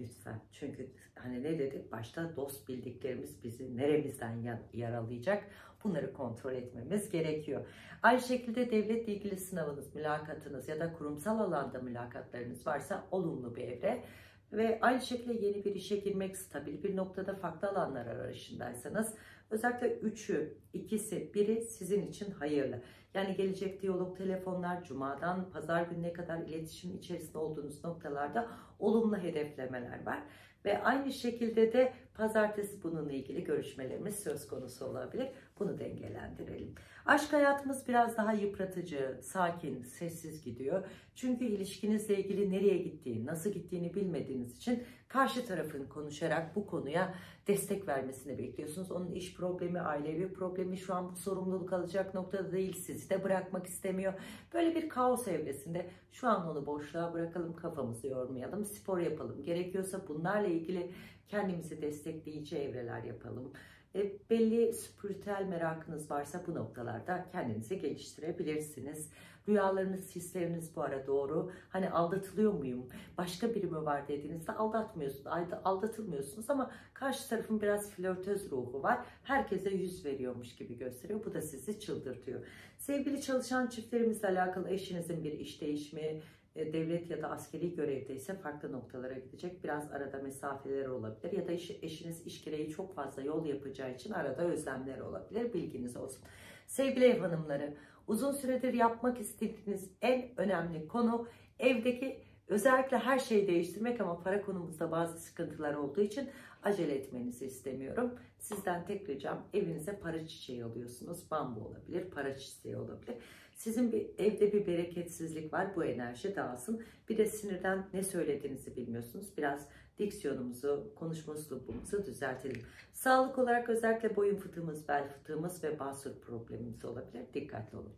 Lütfen. Çünkü hani ne dedik? Başta dost bildiklerimiz bizi neremizden yaralayacak? Bunları kontrol etmemiz gerekiyor. Aynı şekilde devletle ilgili sınavınız, mülakatınız ya da kurumsal alanda mülakatlarınız varsa olumlu bir evre. Ve aynı şekilde yeni bir işe girmek, stabil bir noktada farklı alanlar arayışındaysanız özellikle üçü, ikisi, biri sizin için hayırlı. Yani gelecek diyalog, telefonlar, cumadan pazar gününe kadar iletişim içerisinde olduğunuz noktalarda olumlu hedeflemeler var. Ve aynı şekilde de pazartesi bununla ilgili görüşmelerimiz söz konusu olabilir. Bunu dengelendirelim. Aşk hayatımız biraz daha yıpratıcı, sakin, sessiz gidiyor. Çünkü ilişkinizle ilgili nereye gittiğini, nasıl gittiğini bilmediğiniz için karşı tarafın konuşarak bu konuya destek vermesini bekliyorsunuz. Onun iş problemi, ailevi problemi, şu an bu sorumluluk alacak noktada değil, sizi de bırakmak istemiyor. Böyle bir kaos evresinde şu an onu boşluğa bırakalım, kafamızı yormayalım, spor yapalım. Gerekiyorsa bunlarla ilgili kendimizi destekleyici evreler yapalım. E, belli spiritüel merakınız varsa bu noktalarda kendinizi geliştirebilirsiniz. Rüyalarınız, hisleriniz bu ara doğru. Hani aldatılıyor muyum? Başka biri mi var dediğinizde aldatmıyorsunuz, aldatılmıyorsunuz ama karşı tarafın biraz flörtöz ruhu var. Herkese yüz veriyormuş gibi gösteriyor. Bu da sizi çıldırtıyor. Sevgili çalışan çiftlerimizle alakalı eşinizin bir iş değişimi, devlet ya da askeri görevdeyse farklı noktalara gidecek. Biraz arada mesafeler olabilir ya da eşiniz iş gereği çok fazla yol yapacağı için arada özlemler olabilir. Bilginiz olsun. Sevgili ev hanımları, uzun süredir yapmak istediğiniz en önemli konu evdeki özellikle her şeyi değiştirmek ama para konumuzda bazı sıkıntılar olduğu için acele etmenizi istemiyorum. Sizden tek ricam, evinize para çiçeği alıyorsunuz. Bambu olabilir, para çiçeği olabilir. Sizin bir, evde bir bereketsizlik var. Bu enerji dağılsın. Bir de sinirden ne söylediğinizi bilmiyorsunuz. Biraz diksiyonumuzu, konuşma üslubumuzu düzeltelim. Sağlık olarak özellikle boyun fıtığımız, bel fıtığımız ve basur problemimiz olabilir. Dikkatli olun.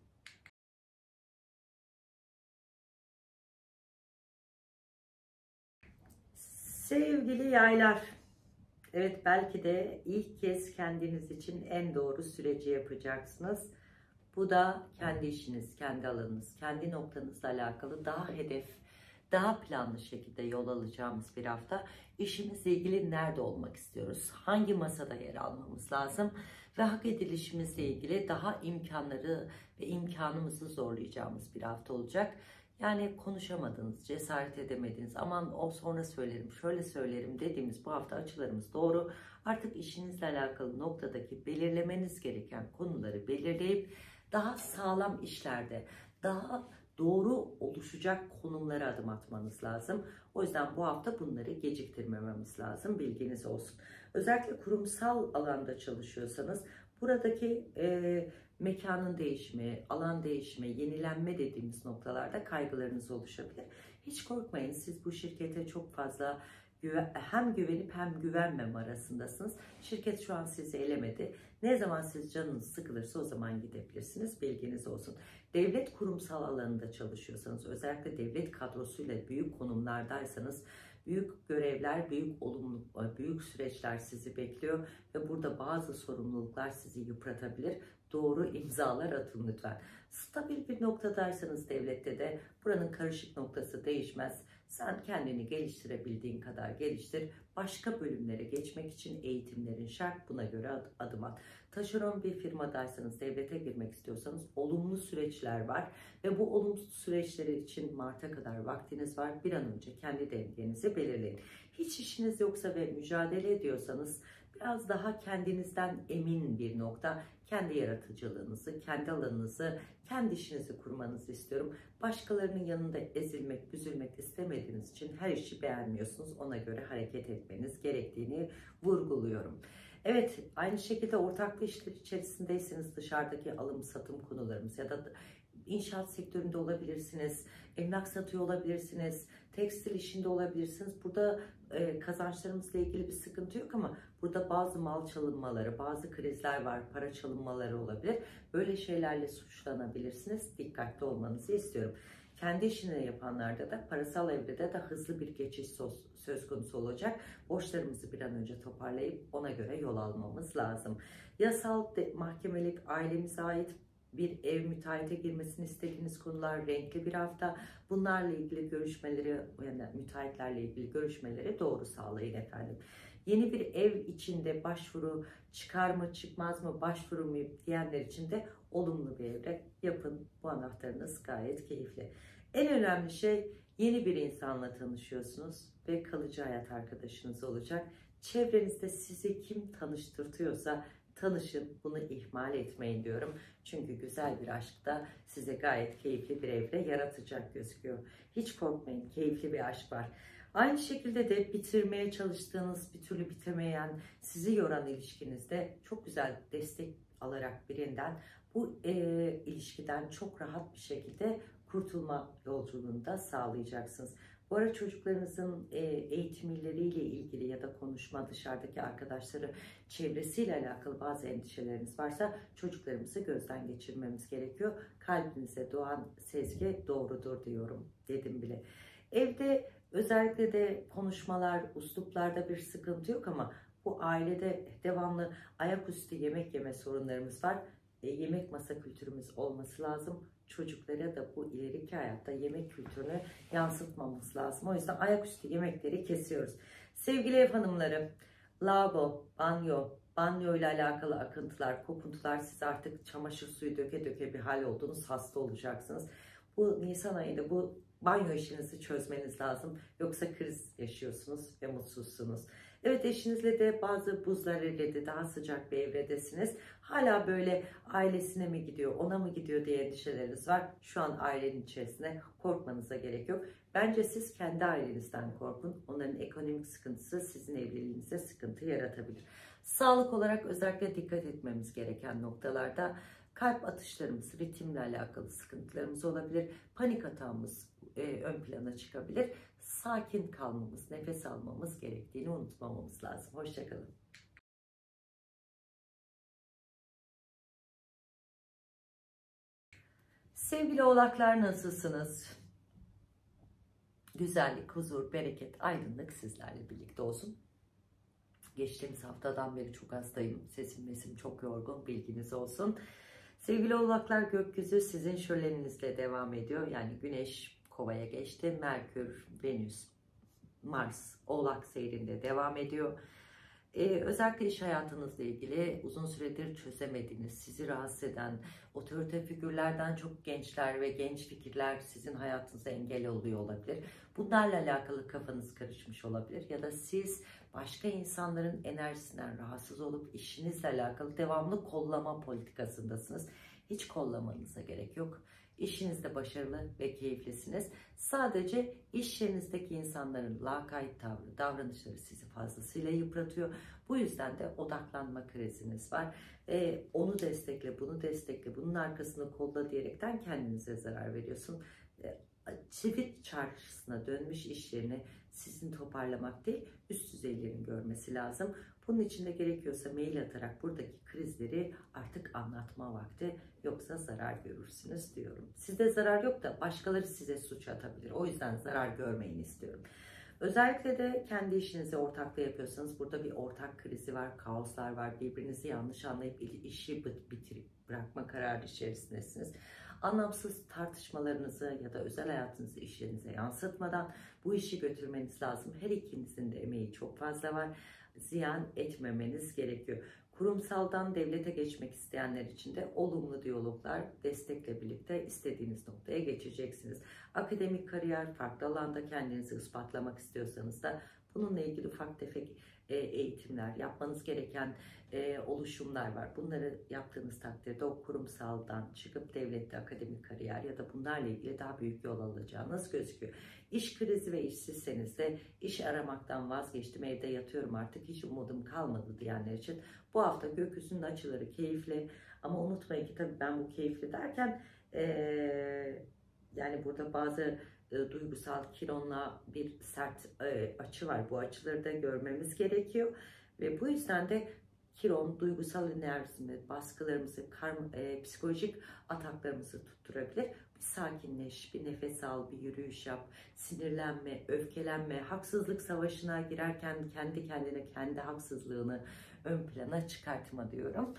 Sevgili yaylar, evet belki de ilk kez kendiniz için en doğru süreci yapacaksınız. Bu da kendi işiniz, kendi alanınız, kendi noktanızla alakalı daha hedef, daha planlı şekilde yol alacağımız bir hafta. İşimizle ilgili nerede olmak istiyoruz, hangi masada yer almamız lazım ve hak edilişimizle ilgili daha imkanları ve imkanımızı zorlayacağımız bir hafta olacak. Yani konuşamadınız, cesaret edemediniz, aman o sonra söylerim, şöyle söylerim dediğimiz bu hafta açılarımız doğru. Artık işinizle alakalı noktadaki belirlemeniz gereken konuları belirleyip daha sağlam işlerde, daha doğru oluşacak konumlara adım atmanız lazım. O yüzden bu hafta bunları geciktirmememiz lazım, bilginiz olsun. Özellikle kurumsal alanda çalışıyorsanız buradaki e, mekanın değişimi, alan değişimi, yenilenme dediğimiz noktalarda kaygılarınız oluşabilir. Hiç korkmayın, siz bu şirkete çok fazla güven, hem güvenip hem güvenmem arasındasınız. Şirket şu an sizi elemedi. Ne zaman siz canınız sıkılırsa o zaman gidebilirsiniz. Bilginiz olsun. Devlet kurumsal alanında çalışıyorsanız, özellikle devlet kadrosuyla büyük konumlardaysanız, büyük görevler, büyük olumlu, büyük süreçler sizi bekliyor ve burada bazı sorumluluklar sizi yıpratabilir. doğru imzalar atın lütfen. Stabil bir noktadaysanız devlette de buranın karışık noktası değişmez. Sen kendini geliştirebildiğin kadar geliştir. Başka bölümlere geçmek için eğitimlerin şart, buna göre adım at. Taşeron bir firmadaysanız, devlete girmek istiyorsanız olumlu süreçler var. Ve bu olumsuz süreçleri için Mart'a kadar vaktiniz var. Bir an önce kendi dengenizi belirleyin. Hiç işiniz yoksa ve mücadele ediyorsanız biraz daha kendinizden emin bir nokta, kendi yaratıcılığınızı, kendi alanınızı, kendi işinizi kurmanızı istiyorum. Başkalarının yanında ezilmek, büzülmek istemediğiniz için her işi beğenmiyorsunuz. Ona göre hareket etmeniz gerektiğini vurguluyorum. Evet, aynı şekilde ortaklı işler içerisindeyseniz dışarıdaki alım satım konularımız ya da inşaat sektöründe olabilirsiniz, emlak satıyor olabilirsiniz, tekstil işinde olabilirsiniz. Burada e, kazançlarımızla ilgili bir sıkıntı yok ama burada bazı mal çalınmaları, bazı krizler var, para çalınmaları olabilir. Böyle şeylerle suçlanabilirsiniz. Dikkatli olmanızı istiyorum. Kendi işini yapanlarda da parasal evrede de hızlı bir geçiş söz konusu olacak. Borçlarımızı bir an önce toparlayıp ona göre yol almamız lazım. Yasal mahkemelik, ailemize ait bir ev, müteahhite girmesini istediğiniz konular, renkli bir hafta. Bunlarla ilgili görüşmeleri, yani müteahhitlerle ilgili görüşmeleri doğru sağlayın efendim. Yeni bir ev içinde başvuru çıkar mı çıkmaz mı, başvuru mu diyenler için de olumlu bir evre yapın. Bu anahtarınız gayet keyifli. En önemli şey, yeni bir insanla tanışıyorsunuz ve kalıcı hayat arkadaşınız olacak. Çevrenizde sizi kim tanıştırtıyorsa tanışın, bunu ihmal etmeyin diyorum. Çünkü güzel bir aşk da size gayet keyifli bir evre yaratacak gözüküyor. Hiç korkmayın, keyifli bir aşk var. Aynı şekilde de bitirmeye çalıştığınız, bir türlü bitemeyen, sizi yoran ilişkinizde çok güzel destek alarak birinden bu e, ilişkiden çok rahat bir şekilde kurtulma yolculuğunu da sağlayacaksınız. Bu ara çocuklarınızın eğitimleriyle ilgili ya da konuşma, dışarıdaki arkadaşları, çevresiyle alakalı bazı endişeleriniz varsa çocuklarımızı gözden geçirmemiz gerekiyor. Kalbinize doğan sezgi doğrudur diyorum, dedim bile. Evde özellikle de konuşmalar, üsluplarda bir sıkıntı yok ama bu ailede devamlı ayaküstü yemek yeme sorunlarımız var. E, yemek masa kültürümüz olması lazım. Çocuklara da bu ileriki hayatta yemek kültürünü yansıtmamız lazım. O yüzden ayaküstü yemekleri kesiyoruz. Sevgili ev hanımları, lavabo, banyo, banyo ile alakalı akıntılar, kokuntular, siz artık çamaşır suyu döke döke bir hal oldunuz, hasta olacaksınız. Bu Nisan ayında bu banyo işinizi çözmeniz lazım. Yoksa kriz yaşıyorsunuz ve mutsuzsunuz. Evet, eşinizle de bazı buzlar evrede, daha sıcak bir evredesiniz. Hala böyle ailesine mi gidiyor, ona mı gidiyor diye endişeleriniz var. Şu an ailenin içerisinde, korkmanıza gerek yok. Bence siz kendi ailenizden korkun. Onların ekonomik sıkıntısı sizin evliliğinize sıkıntı yaratabilir. Sağlık olarak özellikle dikkat etmemiz gereken noktalarda kalp atışlarımız, ritimle alakalı sıkıntılarımız olabilir. Panik atağımız e, ön plana çıkabilir. Sakin kalmamız, nefes almamız gerektiğini unutmamamız lazım. Hoşçakalın. Sevgili oğlaklar, nasılsınız? Güzellik, huzur, bereket, aydınlık sizlerle birlikte olsun. Geçtiğimiz haftadan beri çok hastayım. Sesim mesim çok yorgun, bilginiz olsun. Sevgili oğlaklar, gökyüzü sizin şöleninizle devam ediyor. Yani güneş kovaya geçti. Merkür, Venüs, Mars oğlak seyrinde devam ediyor. Ee, özellikle iş hayatınızla ilgili uzun süredir çözemediğiniz, sizi rahatsız eden otorite figürlerden çok gençler ve genç fikirler sizin hayatınıza engel oluyor olabilir. Bunlarla alakalı kafanız karışmış olabilir ya da siz başka insanların enerjisinden rahatsız olup işinizle alakalı devamlı kollama politikasındasınız. Hiç kollamanıza gerek yok. İşinizde başarılı ve keyiflisiniz. Sadece iş yerinizdeki insanların lakayt tavrı, davranışları sizi fazlasıyla yıpratıyor. Bu yüzden de odaklanma kriziniz var. Ee, onu destekle, bunu destekle, bunun arkasını kolla diyerekten kendinize zarar veriyorsun. Ee, çivit çarşısına dönmüş iş yerini sizin toparlamak değil, üst düzeylerin görmesi lazım. Bunun için de gerekiyorsa mail atarak buradaki krizleri artık anlatma vakti, yoksa zarar görürsünüz diyorum. Sizde zarar yok da başkaları size suç atabilir. O yüzden zarar görmeyin istiyorum. Özellikle de kendi işinizi ortakla yapıyorsanız burada bir ortak krizi var, kaoslar var, birbirinizi yanlış anlayıp işi bitirip bırakma kararı içerisindesiniz. Anlamsız tartışmalarınızı ya da özel hayatınızı işlerinize yansıtmadan bu işi götürmeniz lazım. Her ikinizin de emeği çok fazla var. Ziyan etmemeniz gerekiyor. Kurumsaldan devlete geçmek isteyenler için de olumlu diyaloglar, destekle birlikte istediğiniz noktaya geçeceksiniz. Akademik kariyer, farklı alanda kendinizi ispatlamak istiyorsanız da bununla ilgili ufak tefek eğitimler, yapmanız gereken oluşumlar var. Bunları yaptığınız takdirde o kurumsaldan çıkıp devlette akademik kariyer ya da bunlarla ilgili daha büyük yol alacağınız gözüküyor. İş krizi ve işsizseniz de iş aramaktan vazgeçtim, evde yatıyorum artık, hiç umudum kalmadı diyenler için bu hafta gökyüzünün açıları keyifli. Ama unutmayın ki tabii ben bu keyifli derken ee, yani burada bazı duygusal kilonla bir sert e, açı var. Bu açıları da görmemiz gerekiyor. Ve bu yüzden de kilon duygusal enerjimizi, baskılarımızı, karma, e, psikolojik ataklarımızı tutturabilir. Bir sakinleş, bir nefes al, bir yürüyüş yap, sinirlenme, öfkelenme, haksızlık savaşına girerken kendi kendine kendi haksızlığını ön plana çıkartma diyorum.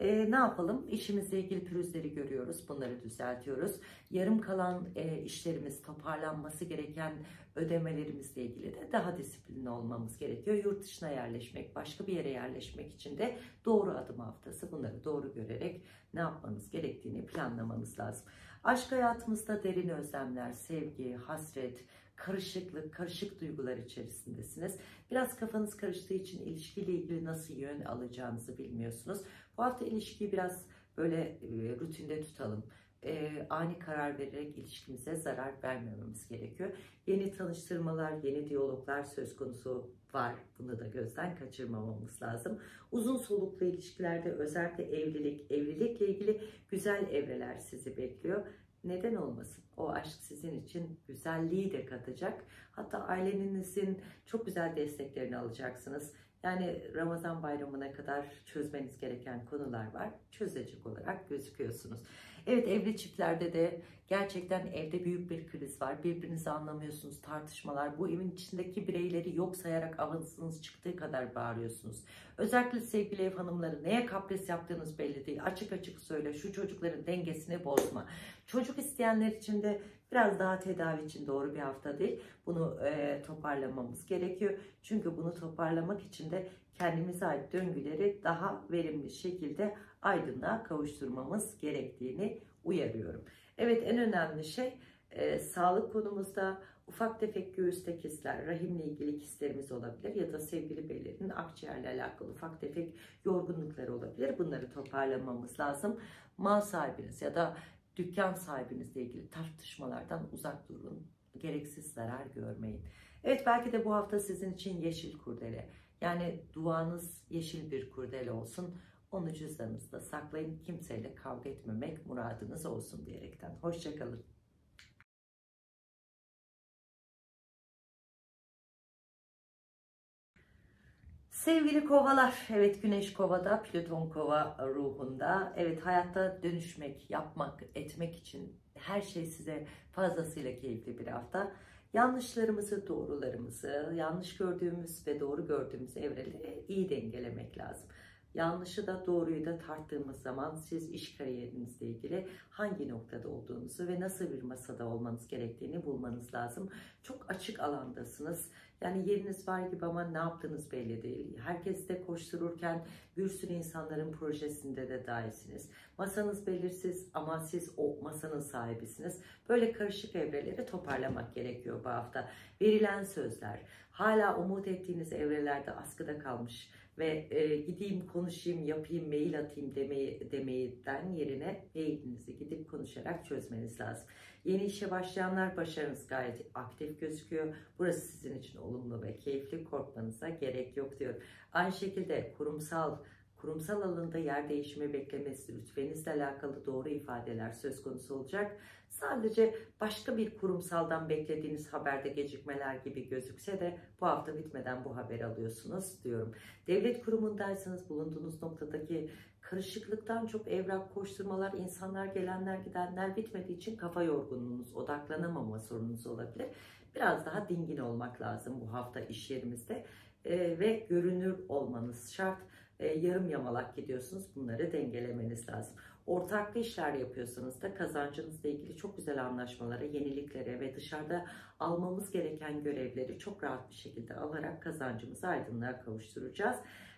E, ne yapalım? İşimizle ilgili pürüzleri görüyoruz. Bunları düzeltiyoruz. Yarım kalan e, işlerimiz, toparlanması gereken ödemelerimizle ilgili de daha disiplinli olmamız gerekiyor. Yurt dışına yerleşmek, başka bir yere yerleşmek için de doğru adım haftası. Bunları doğru görerek ne yapmanız gerektiğini planlamanız lazım. Aşk hayatımızda derin özlemler, sevgi, hasret, karışıklık, karışık duygular içerisindesiniz. Biraz kafanız karıştığı için ilişkiyle ilgili nasıl yön alacağınızı bilmiyorsunuz. Bu hafta ilişkiyi biraz böyle e, rutinde tutalım. E, ani karar vererek ilişkimize zarar vermememiz gerekiyor. Yeni tanıştırmalar, yeni diyaloglar söz konusu var. Bunu da gözden kaçırmamamız lazım. Uzun soluklu ilişkilerde özellikle evlilik, evlilikle ilgili güzel evreler sizi bekliyor. Neden olmasın? O aşk sizin için güzelliği de katacak. Hatta ailenizin çok güzel desteklerini alacaksınız. Yani Ramazan bayramına kadar çözmeniz gereken konular var. Çözecek olarak gözüküyorsunuz. Evet, evli çiftlerde de gerçekten evde büyük bir kriz var. Birbirinizi anlamıyorsunuz, tartışmalar. Bu evin içindeki bireyleri yok sayarak avazınız çıktığı kadar bağırıyorsunuz. Özellikle sevgili ev hanımları, neye kapris yaptığınız belli değil. Açık açık söyle, şu çocukların dengesini bozma. Çocuk isteyenler için de biraz daha tedavi için doğru bir hafta değil. Bunu e, toparlamamız gerekiyor. Çünkü bunu toparlamak için de kendimize ait döngüleri daha verimli şekilde aydınlığa kavuşturmamız gerektiğini uyarıyorum. Evet, en önemli şey e, sağlık konumuzda ufak tefek göğüste kisler, rahimle ilgili kislerimiz olabilir ya da sevgili beylerin akciğerle alakalı ufak tefek yorgunlukları olabilir. Bunları toparlamamız lazım. Mal sahibiniz ya da dükkan sahibinizle ilgili tartışmalardan uzak durun. Gereksiz zarar görmeyin. Evet, belki de bu hafta sizin için yeşil kurdele. Yani duanız yeşil bir kurdele olsun. Onu cüzdanınızda saklayın. Kimseyle kavga etmemek muradınız olsun diyerekten. Hoşçakalın. Sevgili kovalar, evet güneş kovada, Plüton kova ruhunda. Evet, hayatta dönüşmek, yapmak, etmek için her şey size fazlasıyla keyifli bir hafta. Yanlışlarımızı, doğrularımızı, yanlış gördüğümüz ve doğru gördüğümüz evreleri iyi dengelemek lazım. Yanlışı da doğruyu da tarttığımız zaman siz iş kariyerinizle ilgili hangi noktada olduğunuzu ve nasıl bir masada olmanız gerektiğini bulmanız lazım. Çok açık alandasınız. Yani yeriniz var gibi ama ne yaptığınız belli değil. Herkes de koştururken bir sürü insanların projesinde de dahilsiniz. Masanız belirsiz ama siz o masanın sahibisiniz. Böyle karışık evreleri toparlamak gerekiyor bu hafta. Verilen sözler, hala umut ettiğiniz evrelerde askıda kalmış ve e, gideyim konuşayım, yapayım, mail atayım demeyi, demeyden yerine mailinizi gidip konuşarak çözmeniz lazım. Yeni işe başlayanlar, başarınız gayet aktif gözüküyor. Burası sizin için olumlu ve keyifli, korkmanıza gerek yok diyorum. Aynı şekilde kurumsal kurumsal alanda yer değişimi beklemesi, lütfenizle alakalı doğru ifadeler söz konusu olacak. Sadece başka bir kurumsaldan beklediğiniz haberde gecikmeler gibi gözükse de bu hafta bitmeden bu haberi alıyorsunuz diyorum. Devlet kurumundaysanız bulunduğunuz noktadaki karışıklıktan çok evrak, koşturmalar, insanlar, gelenler, gidenler bitmediği için kafa yorgunluğunuz, odaklanamama sorununuz olabilir. biraz daha dingin olmak lazım bu hafta iş yerimizde e, ve görünür olmanız şart. E, yarım yamalak gidiyorsunuz, bunları dengelemeniz lazım. Ortaklı işler yapıyorsanız da kazancınızla ilgili çok güzel anlaşmalara, yeniliklere ve dışarıda almamız gereken görevleri çok rahat bir şekilde alarak kazancımızı aydınlığa kavuşturacağız.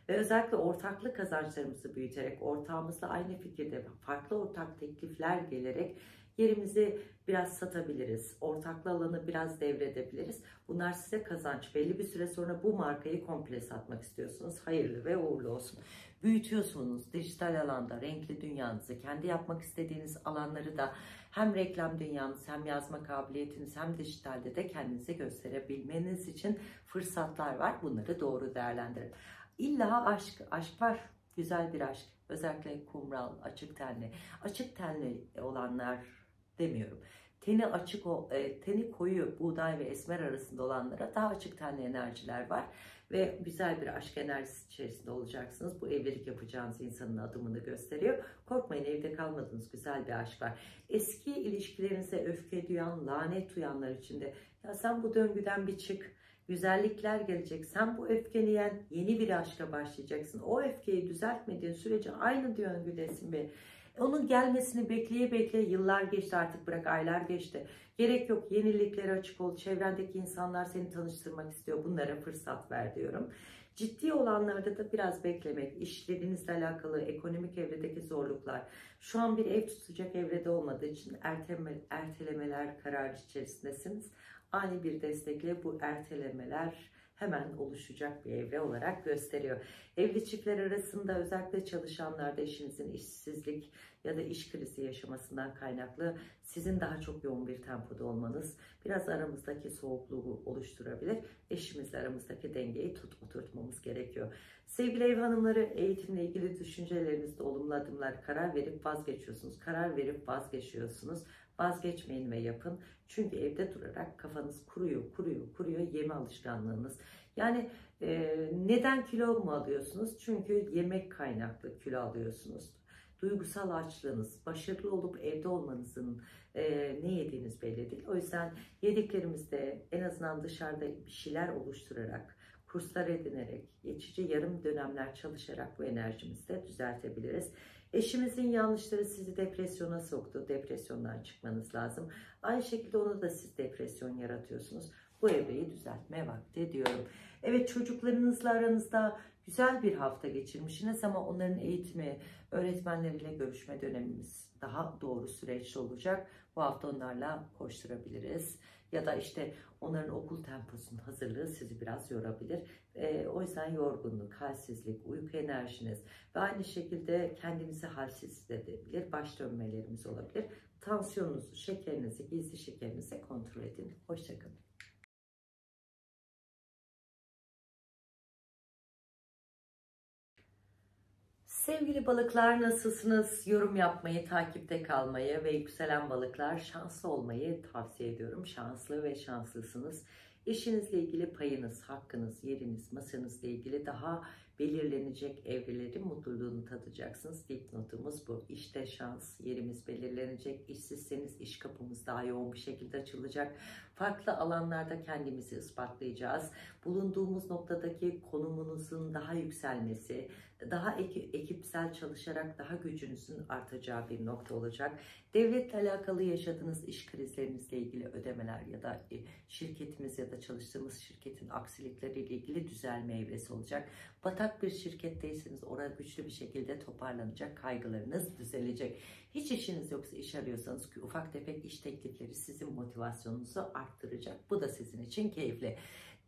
Ve özellikle ortaklı kazançlarımızı büyüterek, ortağımızla aynı fikirde farklı ortak teklifler gelerek yerimizi biraz satabiliriz. Ortaklı alanı biraz devredebiliriz. Bunlar size kazanç. Belli bir süre sonra bu markayı komple satmak istiyorsunuz. Hayırlı ve uğurlu olsun. Büyütüyorsunuz dijital alanda renkli dünyanızı, kendi yapmak istediğiniz alanları da hem reklam dünyanız, hem yazma kabiliyetiniz, hem dijitalde de kendinizi gösterebilmeniz için fırsatlar var. Bunları doğru değerlendirin. İlla aşk, aşk var. Güzel bir aşk. Özellikle kumral, açık tenli. Açık tenli olanlar demiyorum. Teni açık, teni koyu buğday ve esmer arasında olanlara daha açık tenli enerjiler var. Ve güzel bir aşk enerjisi içerisinde olacaksınız. Bu evlilik yapacağınız insanın adımını gösteriyor. Korkmayın, evde kalmadığınız güzel bir aşk var. Eski ilişkilerinize öfke duyan, lanet duyanlar için de ya sen bu döngüden bir çık. Güzellikler gelecek. Sen bu öfkeni yen, yeni bir aşka başlayacaksın. O öfkeyi düzeltmediğin sürece aynı döngüdesin be. Onun gelmesini bekleye bekleye yıllar geçti artık, bırak aylar geçti. Gerek yok, yeniliklere açık ol. Çevrendeki insanlar seni tanıştırmak istiyor. Bunlara fırsat ver diyorum. Ciddi olanlarda da biraz beklemek, işlerinizle alakalı ekonomik evredeki zorluklar, şu an bir ev tutacak evrede olmadığı için erteleme, ertelemeler kararı içerisindesiniz. Ani bir destekle bu ertelemeler hemen oluşacak bir evre olarak gösteriyor. Evli çiftler arasında özellikle çalışanlarda eşinizin işsizlik ya da iş krizi yaşamasından kaynaklı sizin daha çok yoğun bir tempoda olmanız biraz aramızdaki soğukluğu oluşturabilir. Eşimizle aramızdaki dengeyi tut, oturtmamız gerekiyor. Sevgili ev hanımları, eğitimle ilgili düşüncelerinizde olumlu adımlar, karar verip vazgeçiyorsunuz. Karar verip vazgeçiyorsunuz. Vazgeçmeyin ve yapın. Çünkü evde durarak kafanız kuruyor, kuruyor, kuruyor. Yeme alışkanlığınız. Yani e, neden kilo mu alıyorsunuz? Çünkü yemek kaynaklı kilo alıyorsunuz. Duygusal açlığınız, başarılı olup evde olmanızın e, ne yediğiniz belli değil. O yüzden yediklerimizde en azından dışarıda bir şeyler oluşturarak, kurslar edinerek, geçici yarım dönemler çalışarak bu enerjimizi de düzeltebiliriz. Eşimizin yanlışları sizi depresyona soktu. Depresyondan çıkmanız lazım. Aynı şekilde onu da siz depresyon yaratıyorsunuz. Bu evreyi düzeltme vakti diyorum. Evet, çocuklarınızla aranızda güzel bir hafta geçirmişsiniz ama onların eğitimi, öğretmenleriyle görüşme dönemimiz daha doğru süreçli olacak. Bu hafta onlarla koşturabiliriz. Ya da işte onların okul temposunun hazırlığı sizi biraz yorabilir. E, o yüzden yorgunluk, halsizlik, uyku enerjiniz ve aynı şekilde kendinizi halsiz hissedebilir, baş dönmelerimiz olabilir. Tansiyonunuzu, şekerinizi, gizli şekerinizi kontrol edin. Hoşçakalın. Sevgili balıklar, nasılsınız? Yorum yapmayı, takipte kalmayı ve yükselen balıklar şanslı olmayı tavsiye ediyorum. Şanslı ve şanslısınız. İşinizle ilgili payınız, hakkınız, yeriniz, masanızla ilgili daha belirlenecek evrelerin mutluluğunu tadacaksınız. Dipnotumuz bu. İşte şans, yerimiz belirlenecek. İşsizseniz iş kapımız daha yoğun bir şekilde açılacak. Farklı alanlarda kendimizi ispatlayacağız. Bulunduğumuz noktadaki konumunuzun daha yükselmesi, daha ekipsel çalışarak daha gücünüzün artacağı bir nokta olacak. Devletle alakalı yaşadığınız iş krizlerinizle ilgili ödemeler ya da şirketimiz ya da çalıştığımız şirketin aksilikleriyle ilgili düzelme evresi olacak. Batak bir şirketteyseniz orada güçlü bir şekilde toparlanacak, kaygılarınız düzelecek. Hiç işiniz yoksa, iş arıyorsanız ki ufak tefek iş teklifleri sizin motivasyonunuzu arttıracak. Bu da sizin için keyifli.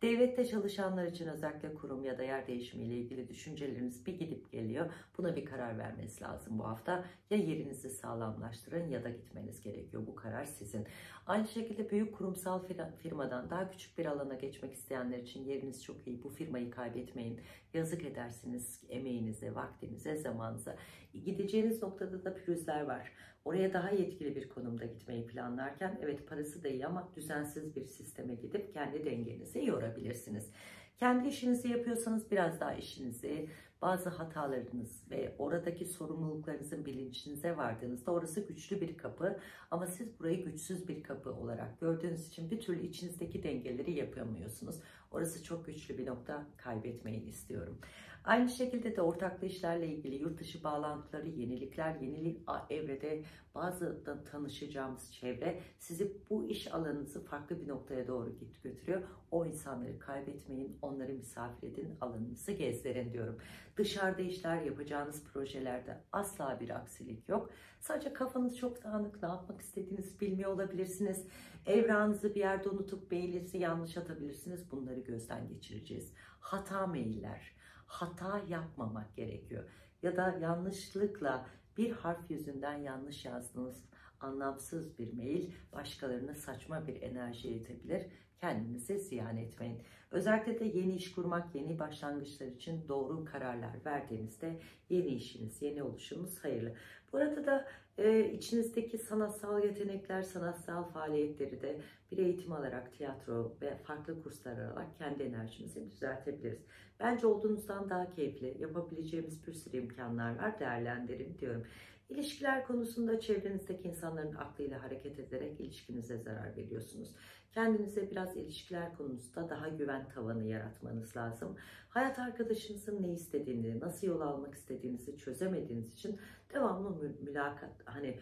Devlette çalışanlar için özellikle kurum ya da yer değişimiyle ilgili düşünceleriniz bir gidip geliyor. Buna bir karar vermeniz lazım bu hafta. Ya yerinizi sağlamlaştırın ya da gitmeniz gerekiyor. Bu karar sizin. Aynı şekilde büyük kurumsal firmadan daha küçük bir alana geçmek isteyenler için yeriniz çok iyi. Bu firmayı kaybetmeyin. Yazık edersiniz emeğinize, vaktinize, zamanınıza. Gideceğiniz noktada da pürüzler var. Oraya daha yetkili bir konumda gitmeyi planlarken evet parası da iyi ama düzensiz bir sisteme gidip kendi dengenizi yorabilirsiniz. Kendi işinizi yapıyorsanız biraz daha işinizi bazı hatalarınız ve oradaki sorumluluklarınızın bilincinize vardığınızda orası güçlü bir kapı, ama siz burayı güçsüz bir kapı olarak gördüğünüz için bir türlü içinizdeki dengeleri yapamıyorsunuz. Orası çok güçlü bir nokta, kaybetmeyin istiyorum. Aynı şekilde de ortaklı işlerle ilgili yurt dışı bağlantıları, yenilikler, yenilik evrede bazı da tanışacağımız çevre sizi, bu iş alanınızı farklı bir noktaya doğru git götürüyor. O insanları kaybetmeyin, onları misafir edin, alanınızı gezdirin diyorum. Dışarıda işler, yapacağınız projelerde asla bir aksilik yok. Sadece kafanız çok dağınık, ne yapmak istediğinizi bilmiyor olabilirsiniz. Evranızı bir yerde unutup beylisi yanlış atabilirsiniz. Bunları gözden geçireceğiz. Hata mailler. Hata yapmamak gerekiyor. Ya da yanlışlıkla bir harf yüzünden yanlış yazdığınız anlamsız bir mail başkalarına saçma bir enerji yetebilir. Kendinize ziyan etmeyin. Özellikle de yeni iş kurmak, yeni başlangıçlar için doğru kararlar verdiğinizde yeni işiniz, yeni oluşumunuz hayırlı. Bu arada da e, içinizdeki sanatsal yetenekler, sanatsal faaliyetleri de bir eğitim alarak, tiyatro ve farklı kurslar alarak kendi enerjimizi düzeltebiliriz. Bence olduğunuzdan daha keyifli, yapabileceğimiz bir sürü imkanlar var, değerlendirin diyorum. İlişkiler konusunda çevrenizdeki insanların aklıyla hareket ederek ilişkinize zarar veriyorsunuz. Kendinize biraz ilişkiler konusunda daha güven tavanı yaratmanız lazım. Hayat arkadaşınızın ne istediğini, nasıl yol almak istediğinizi çözemediğiniz için devamlı mülakat, hani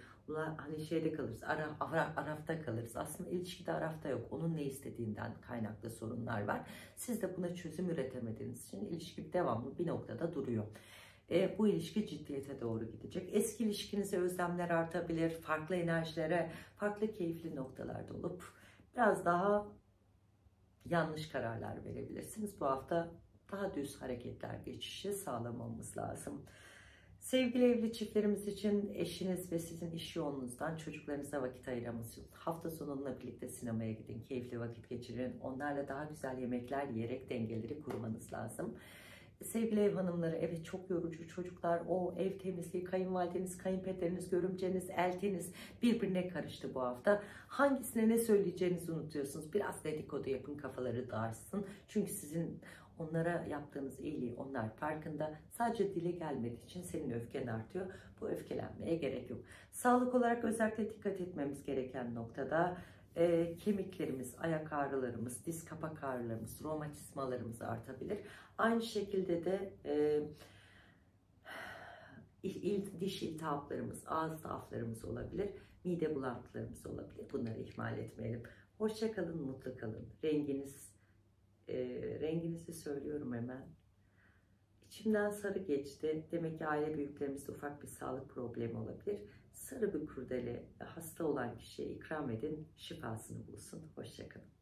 hani şeyde kalırız, ara, ara, arafta kalırız. Aslında ilişkide arafta yok. Onun ne istediğinden kaynaklı sorunlar var. Siz de buna çözüm üretemediğiniz için ilişki devamlı bir noktada duruyor. E, bu ilişki ciddiyete doğru gidecek. Eski ilişkinize özlemler artabilir, farklı enerjilere, farklı keyifli noktalarda olup biraz daha yanlış kararlar verebilirsiniz. Bu hafta daha düz hareketler, geçişi sağlamamız lazım. Sevgili evli çiftlerimiz için eşiniz ve sizin iş yoğunluğunuzdan çocuklarınıza vakit ayıramıyorsunuz. Hafta sonunla birlikte sinemaya gidin, keyifli vakit geçirin. Onlarla daha güzel yemekler yiyerek dengeleri kurmanız lazım. Sevgili ev hanımları, evet çok yorucu çocuklar, o ev temizliği, kayınvalideniz, kayınpederiniz, görümceniz, eltiniz birbirine karıştı bu hafta. Hangisine ne söyleyeceğinizi unutuyorsunuz. Biraz dedikodu yapın, kafaları dağılsın. Çünkü sizin onlara yaptığınız iyiliği onlar farkında. Sadece dile gelmediği için senin öfken artıyor. Bu öfkelenmeye gerek yok. Sağlık olarak özellikle dikkat etmemiz gereken noktada e, kemiklerimiz, ayak ağrılarımız, diz kapak ağrılarımız, romatizmalarımız artabilir. Aynı şekilde de e, il, il, diş iltihaplarımız, ağız zaaflarımız olabilir, mide bulantılarımız olabilir. Bunları ihmal etmeyelim. Hoşça kalın, mutlu kalın. Renginiz, e, renginizi söylüyorum hemen. İçimden sarı geçti. Demek ki aile büyüklerimizde ufak bir sağlık problemi olabilir. Sarı bir kurdele hasta olan kişiye ikram edin, şifasını bulsun. Hoşça kalın.